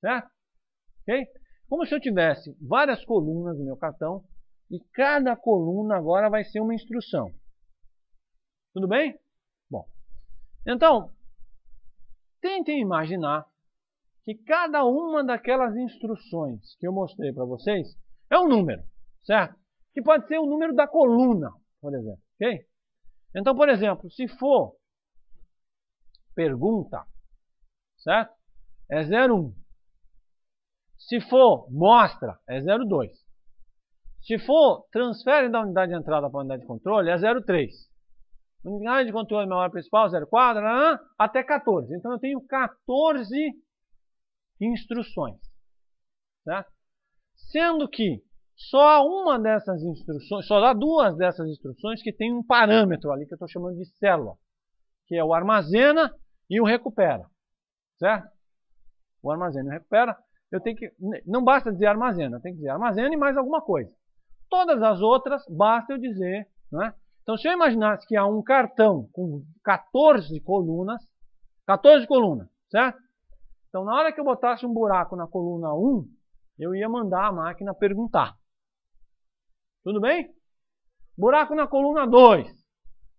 Certo? Ok? Como se eu tivesse várias colunas no meu cartão. E cada coluna agora vai ser uma instrução. Tudo bem? Bom, então, tentem imaginar que cada uma daquelas instruções que eu mostrei para vocês é um número, certo? Que pode ser o número da coluna, por exemplo, ok? Então, por exemplo, se for pergunta, certo? É 01. Se for mostra, é 0,2. Se for transfere da unidade de entrada para a unidade de controle, é 0,3. Unidade de controle maior principal, 0,4, até 14. Então eu tenho 14 instruções. Certo? Sendo que só uma dessas instruções, só há duas dessas instruções que tem um parâmetro ali que eu estou chamando de célula, que é o armazena e o recupera, certo? O armazena e o recupera, eu tenho que, não basta dizer armazena, eu tenho que dizer armazena e mais alguma coisa. Todas as outras basta eu dizer, né? Então se eu imaginasse que há um cartão com 14 colunas, certo? Então na hora que eu botasse um buraco na coluna 1, eu ia mandar a máquina perguntar. Tudo bem? Buraco na coluna 2.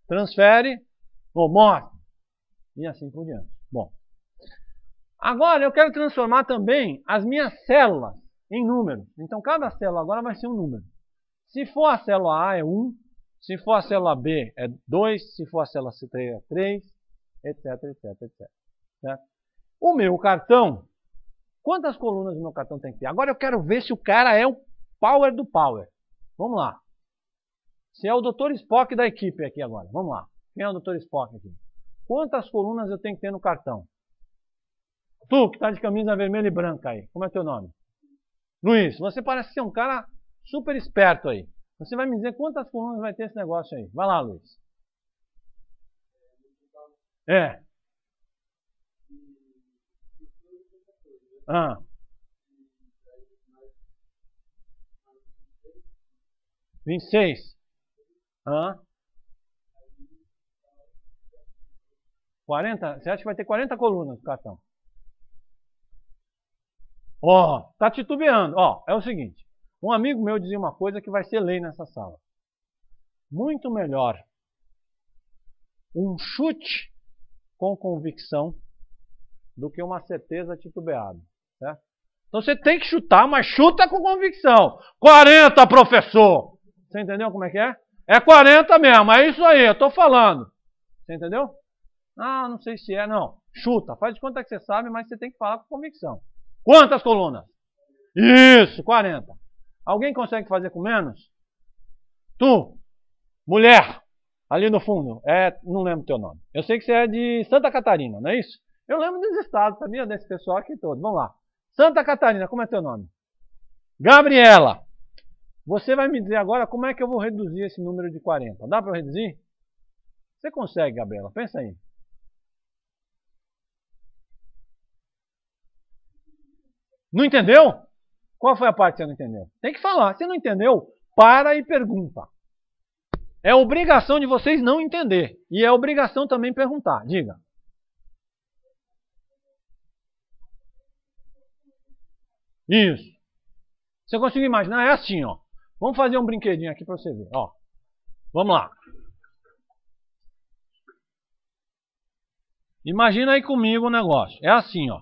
Transfere ou mostra. E assim por diante. Bom. Agora eu quero transformar também as minhas células em números. Então cada célula agora vai ser um número. Se for a célula A é 1. Se for a célula B é 2. Se for a célula C é 3. Etc, etc, etc. Certo? O meu cartão... Quantas colunas o meu cartão tem que ter? Agora eu quero ver se o cara é o power do power. Vamos lá. Se é o Dr. Spock da equipe aqui agora. Vamos lá. Quem é o Dr. Spock aqui? Quantas colunas eu tenho que ter no cartão? Tu, que tá de camisa vermelha e branca aí. Como é teu nome? Luiz, você parece ser um cara super esperto aí. Você vai me dizer quantas colunas vai ter esse negócio aí. Vai lá, Luiz. É. Ah. 26. Ah. 40. Você acha que vai ter 40 colunas no cartão? Ó, oh, tá titubeando. Ó, oh, é o seguinte. Um amigo meu dizia uma coisa que vai ser lei nessa sala. Muito melhor um chute com convicção do que uma certeza titubeada. Certo? Então você tem que chutar, mas chuta com convicção. 40, professor! Você entendeu como é que é? É 40 mesmo, é isso aí, eu tô falando. Você entendeu? Ah, não sei se é, não. Chuta, faz de conta que você sabe, mas você tem que falar com convicção. Quantas colunas? Isso, 40. Alguém consegue fazer com menos? Tu, mulher, ali no fundo, é, não lembro o teu nome. Eu sei que você é de Santa Catarina, não é isso? Eu lembro dos estados, sabia? Desse pessoal aqui todo. Vamos lá. Santa Catarina, como é teu nome? Gabriela. Você vai me dizer agora como é que eu vou reduzir esse número de 40. Dá para reduzir? Você consegue, Gabriela. Pensa aí. Não entendeu? Qual foi a parte que você não entendeu? Tem que falar. Se não entendeu, para e pergunta. É obrigação de vocês não entender. E é obrigação também perguntar. Diga. Isso. Você conseguiu imaginar? É assim, ó. Vamos fazer um brinquedinho aqui para você ver, ó. Vamos lá. Imagina aí comigo o negócio. É assim, ó.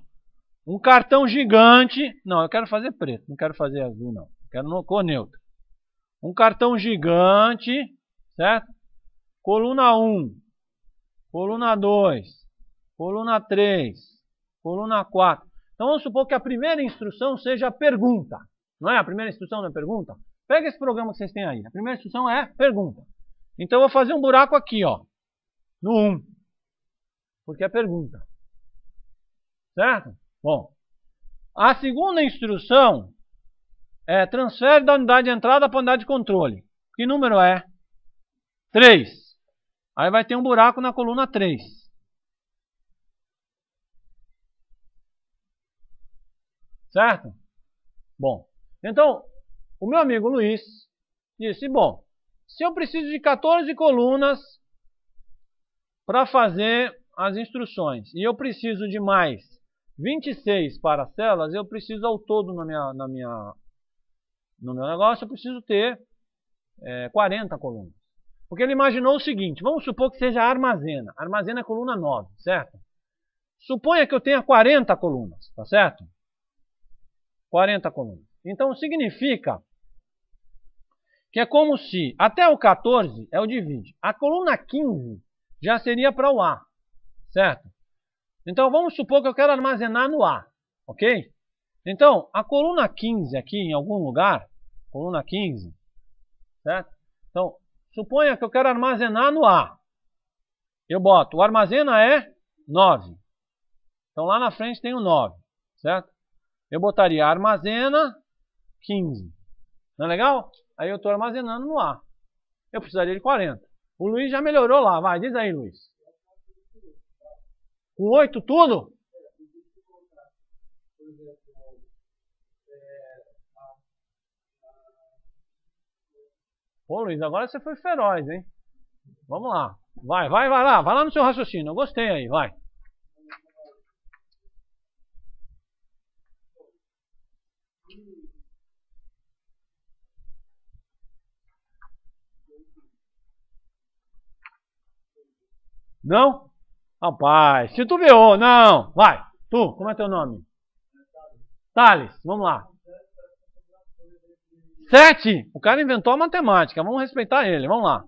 Um cartão gigante. Não, eu quero fazer preto. Não quero fazer azul, não. Eu quero uma cor neutra. Um cartão gigante, certo? Coluna 1. Coluna 2. Coluna 3. Coluna 4. Então vamos supor que a primeira instrução seja a pergunta. Não é? A primeira instrução não é pergunta? Pega esse programa que vocês têm aí. A primeira instrução é pergunta. Então eu vou fazer um buraco aqui, ó. No 1. Porque é pergunta. Certo? Bom. A segunda instrução é transfere da unidade de entrada para a unidade de controle. Que número é? 3. Aí vai ter um buraco na coluna 3. Certo? Bom, então, o meu amigo Luiz disse, bom, se eu preciso de 14 colunas para fazer as instruções, e eu preciso de mais 26 para as células, eu preciso ao todo no meu negócio, eu preciso ter 40 colunas. Porque ele imaginou o seguinte, vamos supor que seja armazena. Armazena é coluna 9, certo? Suponha que eu tenha 40 colunas, tá certo? 40 colunas. Então significa que é como se até o 14 é o divide. A coluna 15 já seria para o A, certo? Então vamos supor que eu quero armazenar no A, ok? Então, a coluna 15 aqui, em algum lugar, coluna 15, certo? Então, suponha que eu quero armazenar no A. Eu boto, o armazena é 9. Então, lá na frente tem o 9, certo? Eu botaria armazena 15. Não é legal? Aí eu estou armazenando no A. Eu precisaria de 40. O Luiz já melhorou lá. Vai, diz aí, Luiz. Com 8 tudo? Pô, Luiz, agora você foi feroz, hein? Vamos lá. Vai lá. Vai lá no seu raciocínio. Eu gostei aí, vai. Não? Rapaz, se tu veio, não. Vai, tu, como é teu nome? Thales, vamos lá. 7? O cara inventou a matemática, vamos respeitar ele, vamos lá.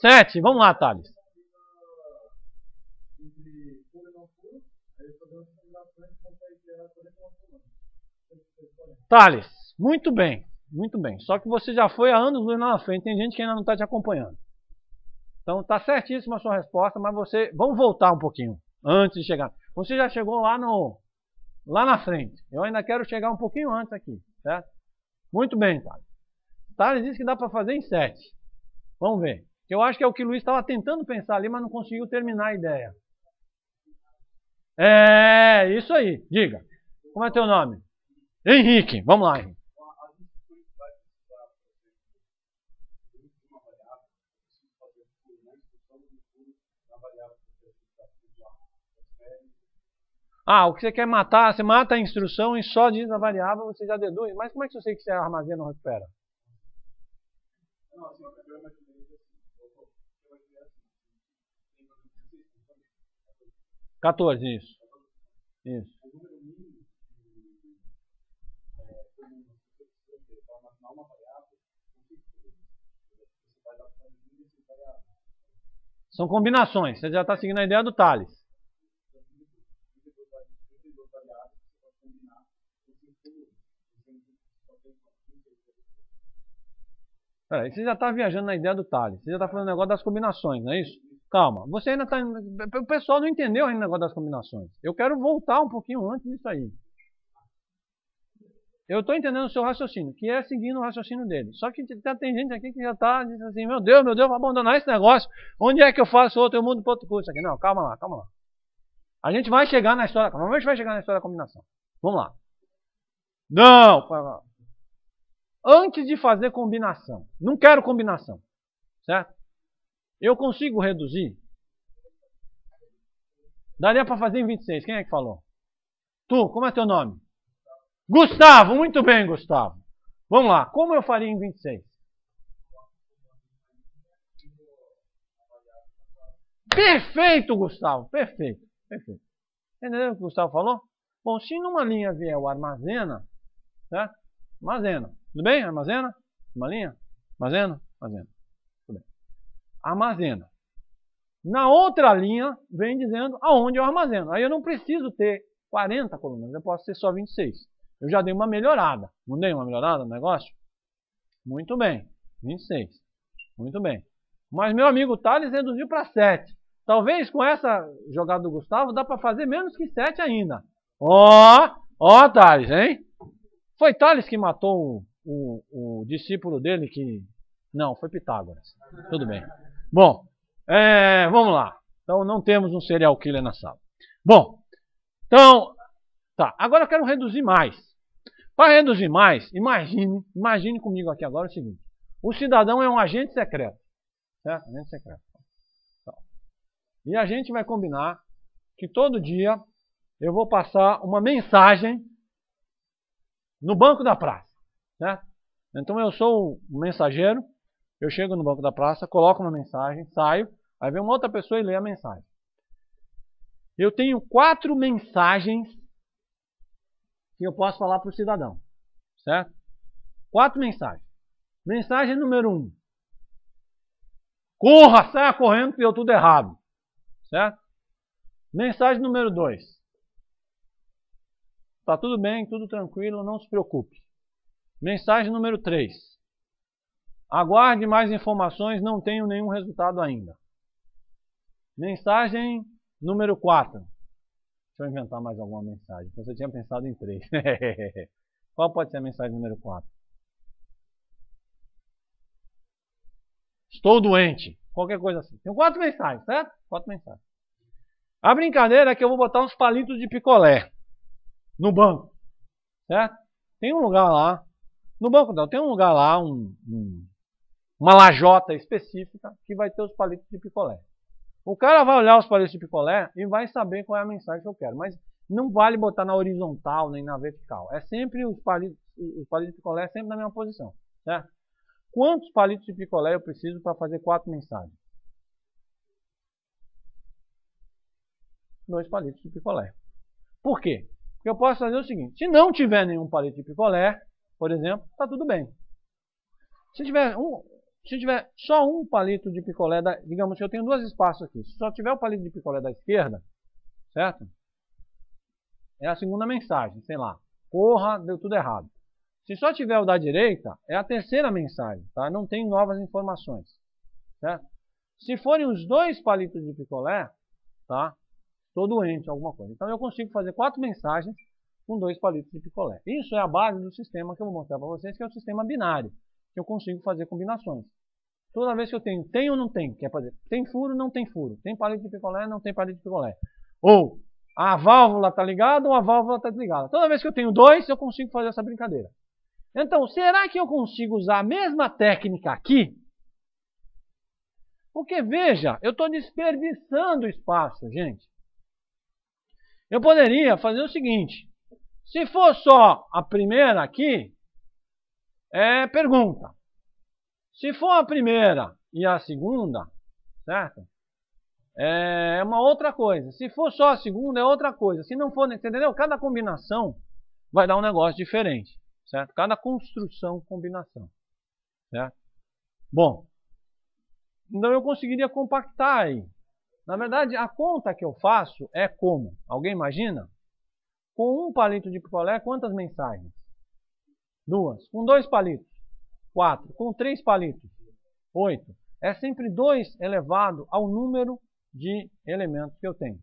7, vamos lá, Thales. Thales, muito bem, muito bem. Só que você já foi há anos luz na frente, tem gente que ainda não está te acompanhando. Então está certíssima a sua resposta, mas você... Vamos voltar um pouquinho antes de chegar. Você já chegou lá, lá na frente. Eu ainda quero chegar um pouquinho antes aqui, certo? Muito bem, Thales. Thales disse que dá para fazer em 7. Vamos ver. Eu acho que é o que o Luiz estava tentando pensar ali, mas não conseguiu terminar a ideia. É, isso aí. Diga. Como é teu nome? Henrique. Vamos lá, Henrique. Ah, o que você quer matar, você mata a instrução e só diz a variável, você já deduz. Mas como é que eu sei que você armazena ou recupera? Não, 14, isso. Isso. São combinações. Você já está seguindo a ideia do Thales. Peraí, você já está viajando na ideia do Thales. Você já está falando o negócio das combinações, não é isso? Calma, você ainda está... O pessoal não entendeu ainda o negócio das combinações. Eu quero voltar um pouquinho antes disso aí. Eu estou entendendo o seu raciocínio, que é seguindo o raciocínio dele. Só que tem gente aqui que já está dizendo assim, meu Deus, vou abandonar esse negócio. Onde é que eu faço outro? Eu mudo para outro curso aqui. Não, calma lá, calma lá. A gente vai chegar na história... Provavelmente vai chegar na história da combinação. Vamos lá. Não! Antes de fazer combinação. Não quero combinação. Certo? Eu consigo reduzir? Daria para fazer em 26. Quem é que falou? Tu, como é teu nome? Gustavo! Muito bem, Gustavo. Vamos lá. Como eu faria em 26? Perfeito, Gustavo. Perfeito. Perfeito. Entendeu o que o Gustavo falou? Bom, se numa linha vier o armazena, certo? Armazena. Tudo bem? Armazena? Uma linha? Armazena? Armazena. Tudo bem. Armazena. Na outra linha, vem dizendo aonde eu armazeno. Aí eu não preciso ter 40 colunas, eu posso ter só 26. Eu já dei uma melhorada. Não dei uma melhorada no negócio? Muito bem. 26. Muito bem. Mas meu amigo Thales reduziu para 7. Talvez com essa jogada do Gustavo dá para fazer menos que 7 ainda. Ó, Thales, hein? Foi Thales que matou o discípulo dele que... Não, foi Pitágoras. Tudo bem. Bom, vamos lá. Então não temos um serial killer na sala. Bom, então... Tá, agora eu quero reduzir mais. Para reduzir mais, imagine comigo aqui agora o seguinte. O cidadão é um agente secreto. Certo? Agente secreto. E a gente vai combinar que todo dia eu vou passar uma mensagem no banco da praça, certo? Então eu sou o mensageiro, eu chego no banco da praça, coloco uma mensagem, saio, aí vem uma outra pessoa e lê a mensagem. Eu tenho 4 mensagens que eu posso falar para o cidadão, certo? 4 mensagens. Mensagem número 1. Corra, saia correndo que deu tudo errado. Certo? Mensagem número 2. Tá tudo bem, tudo tranquilo, não se preocupe. Mensagem número 3. Aguarde mais informações, não tenho nenhum resultado ainda. Mensagem número 4. Deixa eu inventar mais alguma mensagem, porque eu tinha pensado em 3. Qual pode ser a mensagem número 4? Estou doente. Qualquer coisa assim. Tem 4 mensagens, certo? 4 mensagens. A brincadeira é que eu vou botar uns palitos de picolé no banco, certo? Tem um lugar lá, no banco não, tem um lugar lá, uma lajota específica que vai ter os palitos de picolé. O cara vai olhar os palitos de picolé e vai saber qual é a mensagem que eu quero, mas não vale botar na horizontal nem na vertical. É sempre os palitos de picolé sempre na mesma posição, certo? Quantos palitos de picolé eu preciso para fazer 4 mensagens? 2 palitos de picolé. Por quê? Porque eu posso fazer o seguinte: se não tiver nenhum palito de picolé, por exemplo, está tudo bem. Se tiver só um palito de picolé, digamos que eu tenho 2 espaços aqui. Se só tiver o palito de picolé da esquerda, certo? É a segunda mensagem, sei lá. Porra, deu tudo errado. Se só tiver o da direita, é a terceira mensagem, tá? Não tem novas informações, certo? Se forem os 2 palitos de picolé, tá? Estou doente, alguma coisa. Então eu consigo fazer 4 mensagens com 2 palitos de picolé. Isso é a base do sistema que eu vou mostrar para vocês, que é o sistema binário, que eu consigo fazer combinações. Toda vez que eu tenho tem ou não tem, quer dizer, tem furo, não tem furo, tem palito de picolé, não tem palito de picolé. Ou a válvula está ligada ou a válvula está desligada. Toda vez que eu tenho 2, eu consigo fazer essa brincadeira. Então, será que eu consigo usar a mesma técnica aqui? Porque, veja, eu estou desperdiçando espaço, gente. Eu poderia fazer o seguinte: se for só a primeira aqui, é pergunta. Se for a primeira e a segunda, certo? É uma outra coisa. Se for só a segunda, é outra coisa. Se não for, entendeu? Cada combinação vai dar um negócio diferente. Certo? Cada construção, combinação. Certo? Bom, então eu conseguiria compactar aí. Na verdade, a conta que eu faço é como? Alguém imagina? Com um palito de picolé, quantas mensagens? 2. Com 2 palitos, 4. Com 3 palitos, 8. É sempre 2 elevado ao número de elementos que eu tenho.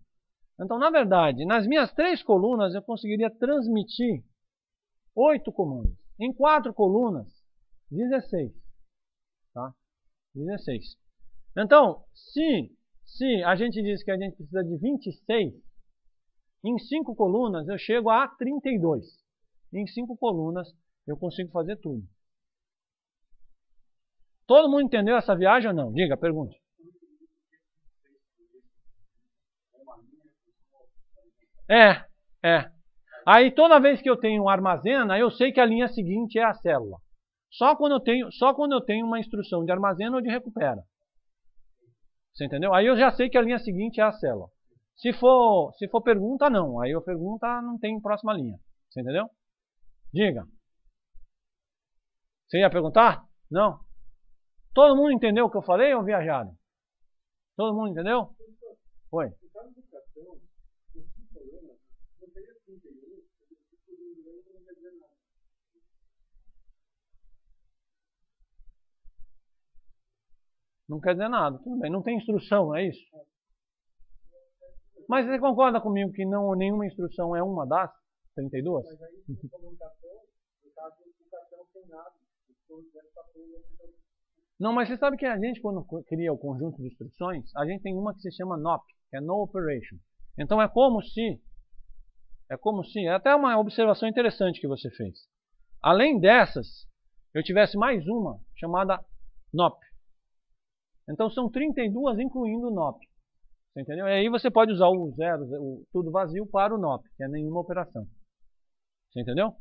Então, na verdade, nas minhas 3 colunas, eu conseguiria transmitir 8 comandos. Em 4 colunas, 16. Tá? 16. Então, se a gente diz que a gente precisa de 26, em 5 colunas eu chego a 32. Em 5 colunas eu consigo fazer tudo. Todo mundo entendeu essa viagem ou não? Diga, pergunte. É. Aí toda vez que eu tenho um armazena, eu sei que a linha seguinte é a célula. Só quando eu tenho uma instrução de armazena ou de recupera. Você entendeu? Aí eu já sei que a linha seguinte é a célula. Se for pergunta, não. Aí eu pergunto, não tem próxima linha. Você entendeu? Diga. Você ia perguntar? Não. Todo mundo entendeu o que eu falei ou viajaram? Todo mundo entendeu? Oi. Não quer dizer nada, tudo bem, não tem instrução, é isso? Mas você concorda comigo que não, nenhuma instrução é uma das 32? Mas aí, não, mas você sabe que a gente, quando cria o conjunto de instruções, a gente tem uma que se chama NOP, que é No Operation. Então é até uma observação interessante que você fez. Além dessas, eu tivesse mais uma chamada NOP. Então são 32 incluindo o NOP. Você entendeu? E aí você pode usar o zero, o tudo vazio para o NOP, que é nenhuma operação. Você entendeu?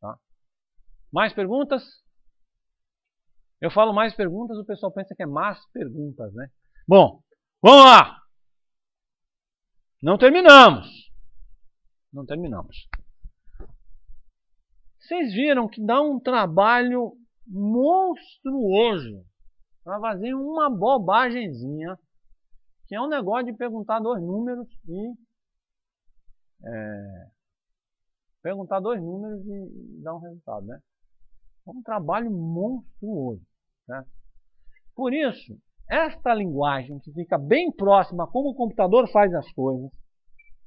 Tá. Mais perguntas? Eu falo mais perguntas, o pessoal pensa que é más perguntas, né? Bom, vamos lá! Não terminamos! Não terminamos. Vocês viram que dá um trabalho monstruoso para fazer uma bobagemzinha, que é um negócio de perguntar 2 números e perguntar dois números e dar um resultado, né? É um trabalho monstruoso, né? Por isso, esta linguagem que fica bem próxima a como o computador faz as coisas,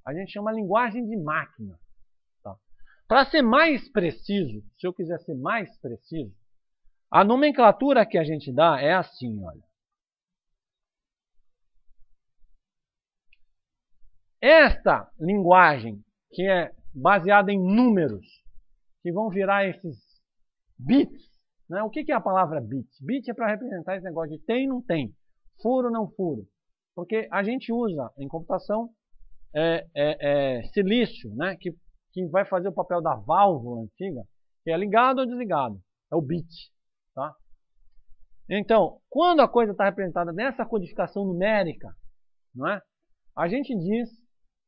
a gente chama linguagem de máquina. Tá? Para ser mais preciso, se eu quiser ser mais preciso, a nomenclatura que a gente dá é assim, olha. Esta linguagem, que é baseada em números, que vão virar esses bits, né? O que é a palavra bit? Bit é para representar esse negócio de tem, não tem, furo, não furo. Porque a gente usa em computação silício, né? Que vai fazer o papel da válvula antiga, que é ligado ou desligado, é o bit. Tá? Então, quando a coisa está representada nessa codificação numérica, não é? A gente diz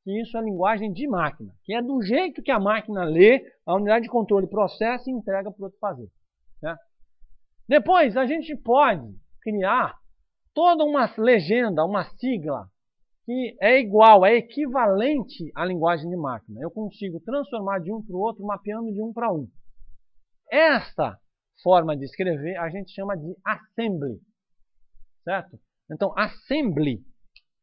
que isso é linguagem de máquina, que é do jeito que a máquina lê, a unidade de controle processa e entrega para o outro fazer. Né? Depois, a gente pode criar toda uma legenda, uma sigla, que é igual, é equivalente à linguagem de máquina. Eu consigo transformar de um para o outro, mapeando de um para um. Esta forma de escrever a gente chama de assembly. Certo? Então, assembly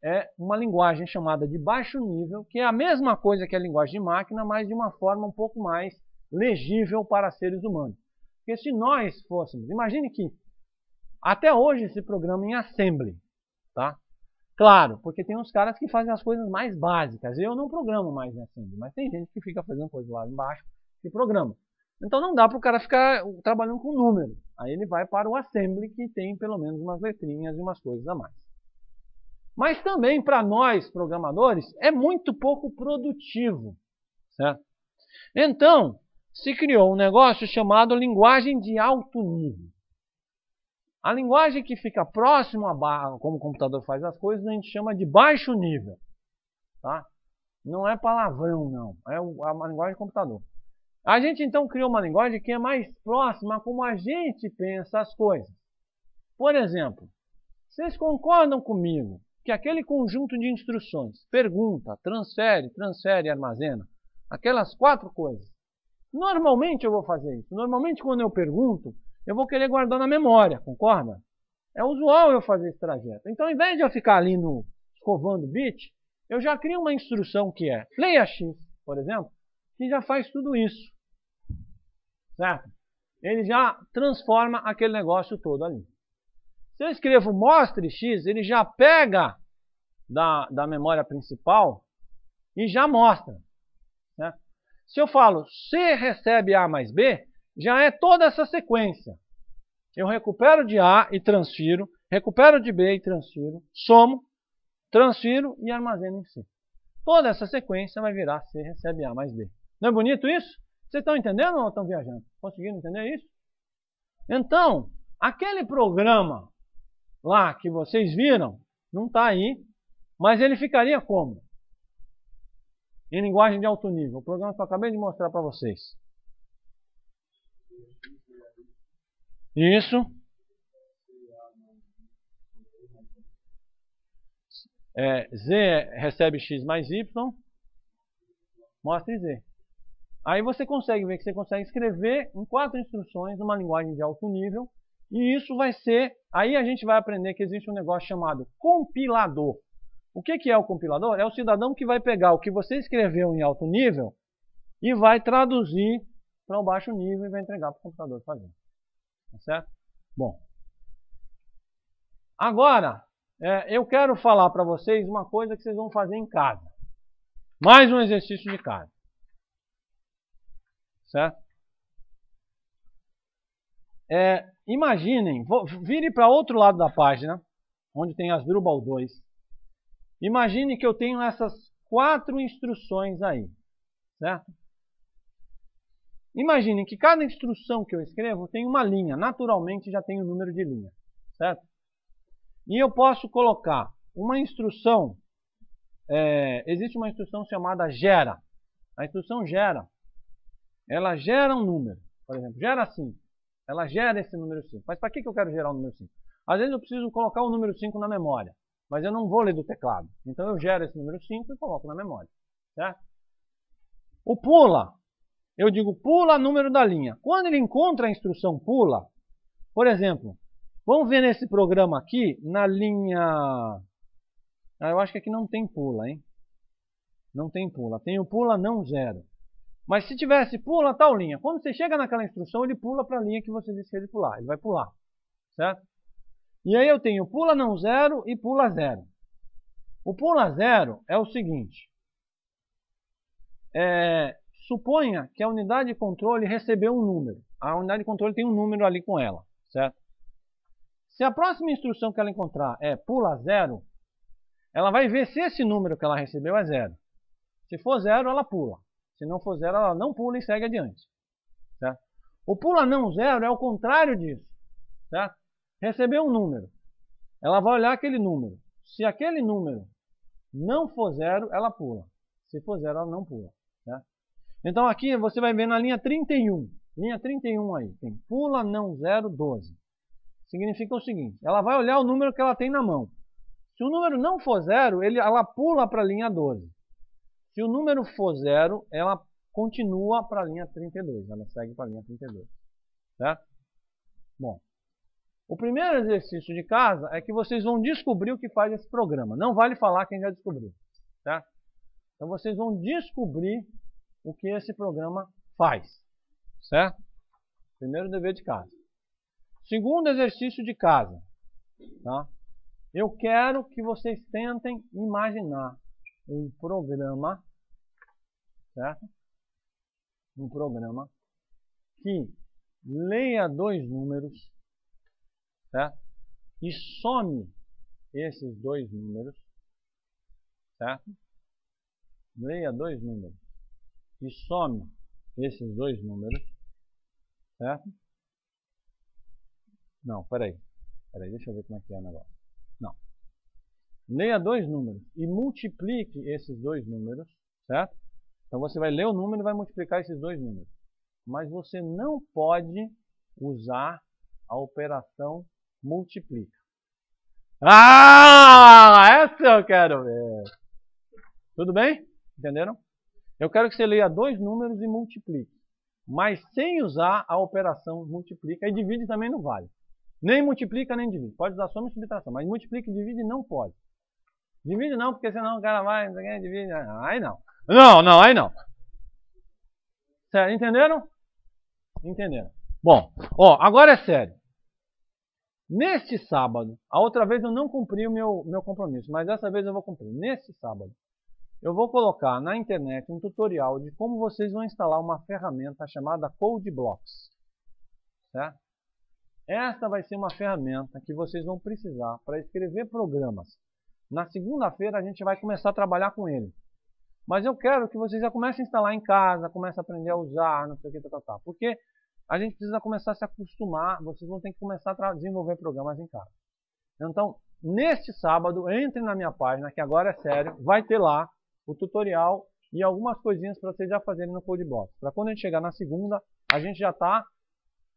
é uma linguagem chamada de baixo nível, que é a mesma coisa que a linguagem de máquina, mas de uma forma um pouco mais legível para seres humanos. Porque se nós fôssemos, imagine que até hoje se programa em assembly, tá? Claro, porque tem uns caras que fazem as coisas mais básicas. Eu não programo mais em assembly, mas tem gente que fica fazendo coisa lá embaixo e programa. Então não dá para o cara ficar trabalhando com número. Aí ele vai para o assembly, que tem pelo menos umas letrinhas e umas coisas a mais. Mas também para nós, programadores, é muito pouco produtivo, certo? Então, se criou um negócio chamado linguagem de alto nível. A linguagem que fica próximo a como o computador faz as coisas, a gente chama de baixo nível. Tá? Não é palavrão, não. É uma linguagem de computador. A gente, então, criou uma linguagem que é mais próxima a como a gente pensa as coisas. Por exemplo, vocês concordam comigo que aquele conjunto de instruções, pergunta, transfere e armazena, aquelas quatro coisas, normalmente eu vou fazer isso. Normalmente, quando eu pergunto, eu vou querer guardar na memória, concorda? É usual eu fazer esse trajeto. Então, ao invés de eu ficar ali no escovando bit, eu já crio uma instrução que é leia X, por exemplo, que já faz tudo isso. Certo? Ele já transforma aquele negócio todo ali. Se eu escrevo mostre X, ele já pega da memória principal e já mostra. Certo? Se eu falo C recebe A mais B, já é toda essa sequência. Eu recupero de A e transfiro, recupero de B e transfiro, somo, transfiro e armazeno em C. Toda essa sequência vai virar C recebe A mais B. Não é bonito isso? Vocês estão entendendo ou estão viajando? Conseguiram entender isso? Então, aquele programa lá que vocês viram, não está aí, mas ele ficaria como? Em linguagem de alto nível. O programa que eu acabei de mostrar para vocês. Isso. Z recebe X mais Y. Mostre Z. Aí você consegue ver que você consegue escrever em quatro instruções uma linguagem de alto nível. E isso vai ser... Aí a gente vai aprender que existe um negócio chamado compilador. O que é o compilador? É o cidadão que vai pegar o que você escreveu em alto nível e vai traduzir para um baixo nível e vai entregar para o computador fazer. Tá certo? Bom, agora eu quero falar para vocês uma coisa que vocês vão fazer em casa. Mais um exercício de casa. Certo? Imaginem, vire para outro lado da página, onde tem Asdrubal 2. Imagine que eu tenho essas quatro instruções aí. Certo? Imaginem que cada instrução que eu escrevo tem uma linha. Naturalmente já tem um número de linha. Certo? E eu posso colocar uma instrução. Existe uma instrução chamada gera. A instrução gera. Ela gera um número. Por exemplo, gera 5. Ela gera esse número 5. Mas para que eu quero gerar o número 5? Às vezes eu preciso colocar o número 5 na memória. Mas eu não vou ler do teclado. Então eu gero esse número 5 e coloco na memória. Certo? O pula. eu digo pula número da linha. Quando ele encontra a instrução pula, por exemplo, vamos ver nesse programa aqui, na linha... eu acho que aqui não tem pula, hein? Não tem pula. Tem o pula não zero. Mas se tivesse pula tal linha, quando você chega naquela instrução, ele pula para a linha que você disse que ele pular. Ele vai pular, certo? E aí eu tenho pula não zero e pula zero. O pula zero é o seguinte. Suponha que a unidade de controle recebeu um número. A unidade de controle tem um número ali com ela, certo? Se a próxima instrução que ela encontrar é pula zero, ela vai ver se esse número que ela recebeu é zero. Se for zero, ela pula. Se não for zero, ela não pula e segue adiante. Certo? O pula não zero é o contrário disso. Certo? Recebeu um número. Ela vai olhar aquele número. Se aquele número não for zero, ela pula. Se for zero, ela não pula. Certo? Então aqui você vai ver na linha 31. Linha 31 aí. Tem pula não zero 12. Significa o seguinte, ela vai olhar o número que ela tem na mão. Se o número não for zero, ela pula para a linha 12. Se o número for zero, ela continua para a linha 32. Ela segue para a linha 32. Certo? Bom, o primeiro exercício de casa é que vocês vão descobrir o que faz esse programa. Não vale falar quem já descobriu. Certo? Então vocês vão descobrir o que esse programa faz. Certo? Primeiro dever de casa. Segundo exercício de casa, tá? Eu quero que vocês tentem imaginar um programa, certo? Um programa que leia dois números, certo? E some esses dois números, certo? Leia dois números e some esses dois números, certo? Não, peraí, deixa eu ver como é que é o negócio. Não. Leia dois números e multiplique esses dois números, certo? Então você vai ler o número e vai multiplicar esses dois números. Mas você não pode usar a operação multiplica. Ah! Essa eu quero ver! Tudo bem? Entenderam? Eu quero que você leia dois números e multiplique. Mas sem usar a operação multiplica, e divide também não vale. Nem multiplica, nem divide. Pode usar soma e subtração. Mas multiplica e divide não pode. Divide não, porque senão o cara vai... divide. Aí não. Aí não. Sério, entenderam? Entenderam. Bom, ó, agora é sério. Neste sábado, a outra vez eu não cumpri o meu compromisso, mas dessa vez eu vou cumprir. Neste sábado, eu vou colocar na internet um tutorial de como vocês vão instalar uma ferramenta chamada CodeBlocks. Certo? Esta vai ser uma ferramenta que vocês vão precisar para escrever programas. Na segunda-feira a gente vai começar a trabalhar com ele. Mas eu quero que vocês já comecem a instalar em casa, comecem a aprender a usar, não sei o que, porque a gente precisa começar a se acostumar, vocês vão ter que começar a desenvolver programas em casa. Então, neste sábado, entre na minha página, que agora é sério, vai ter lá o tutorial e algumas coisinhas para vocês já fazerem no CodeBlocks. Para quando a gente chegar na segunda, a gente já está...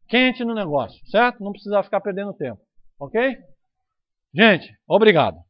quente no negócio, certo? Não precisa ficar perdendo tempo, ok? Gente, obrigado.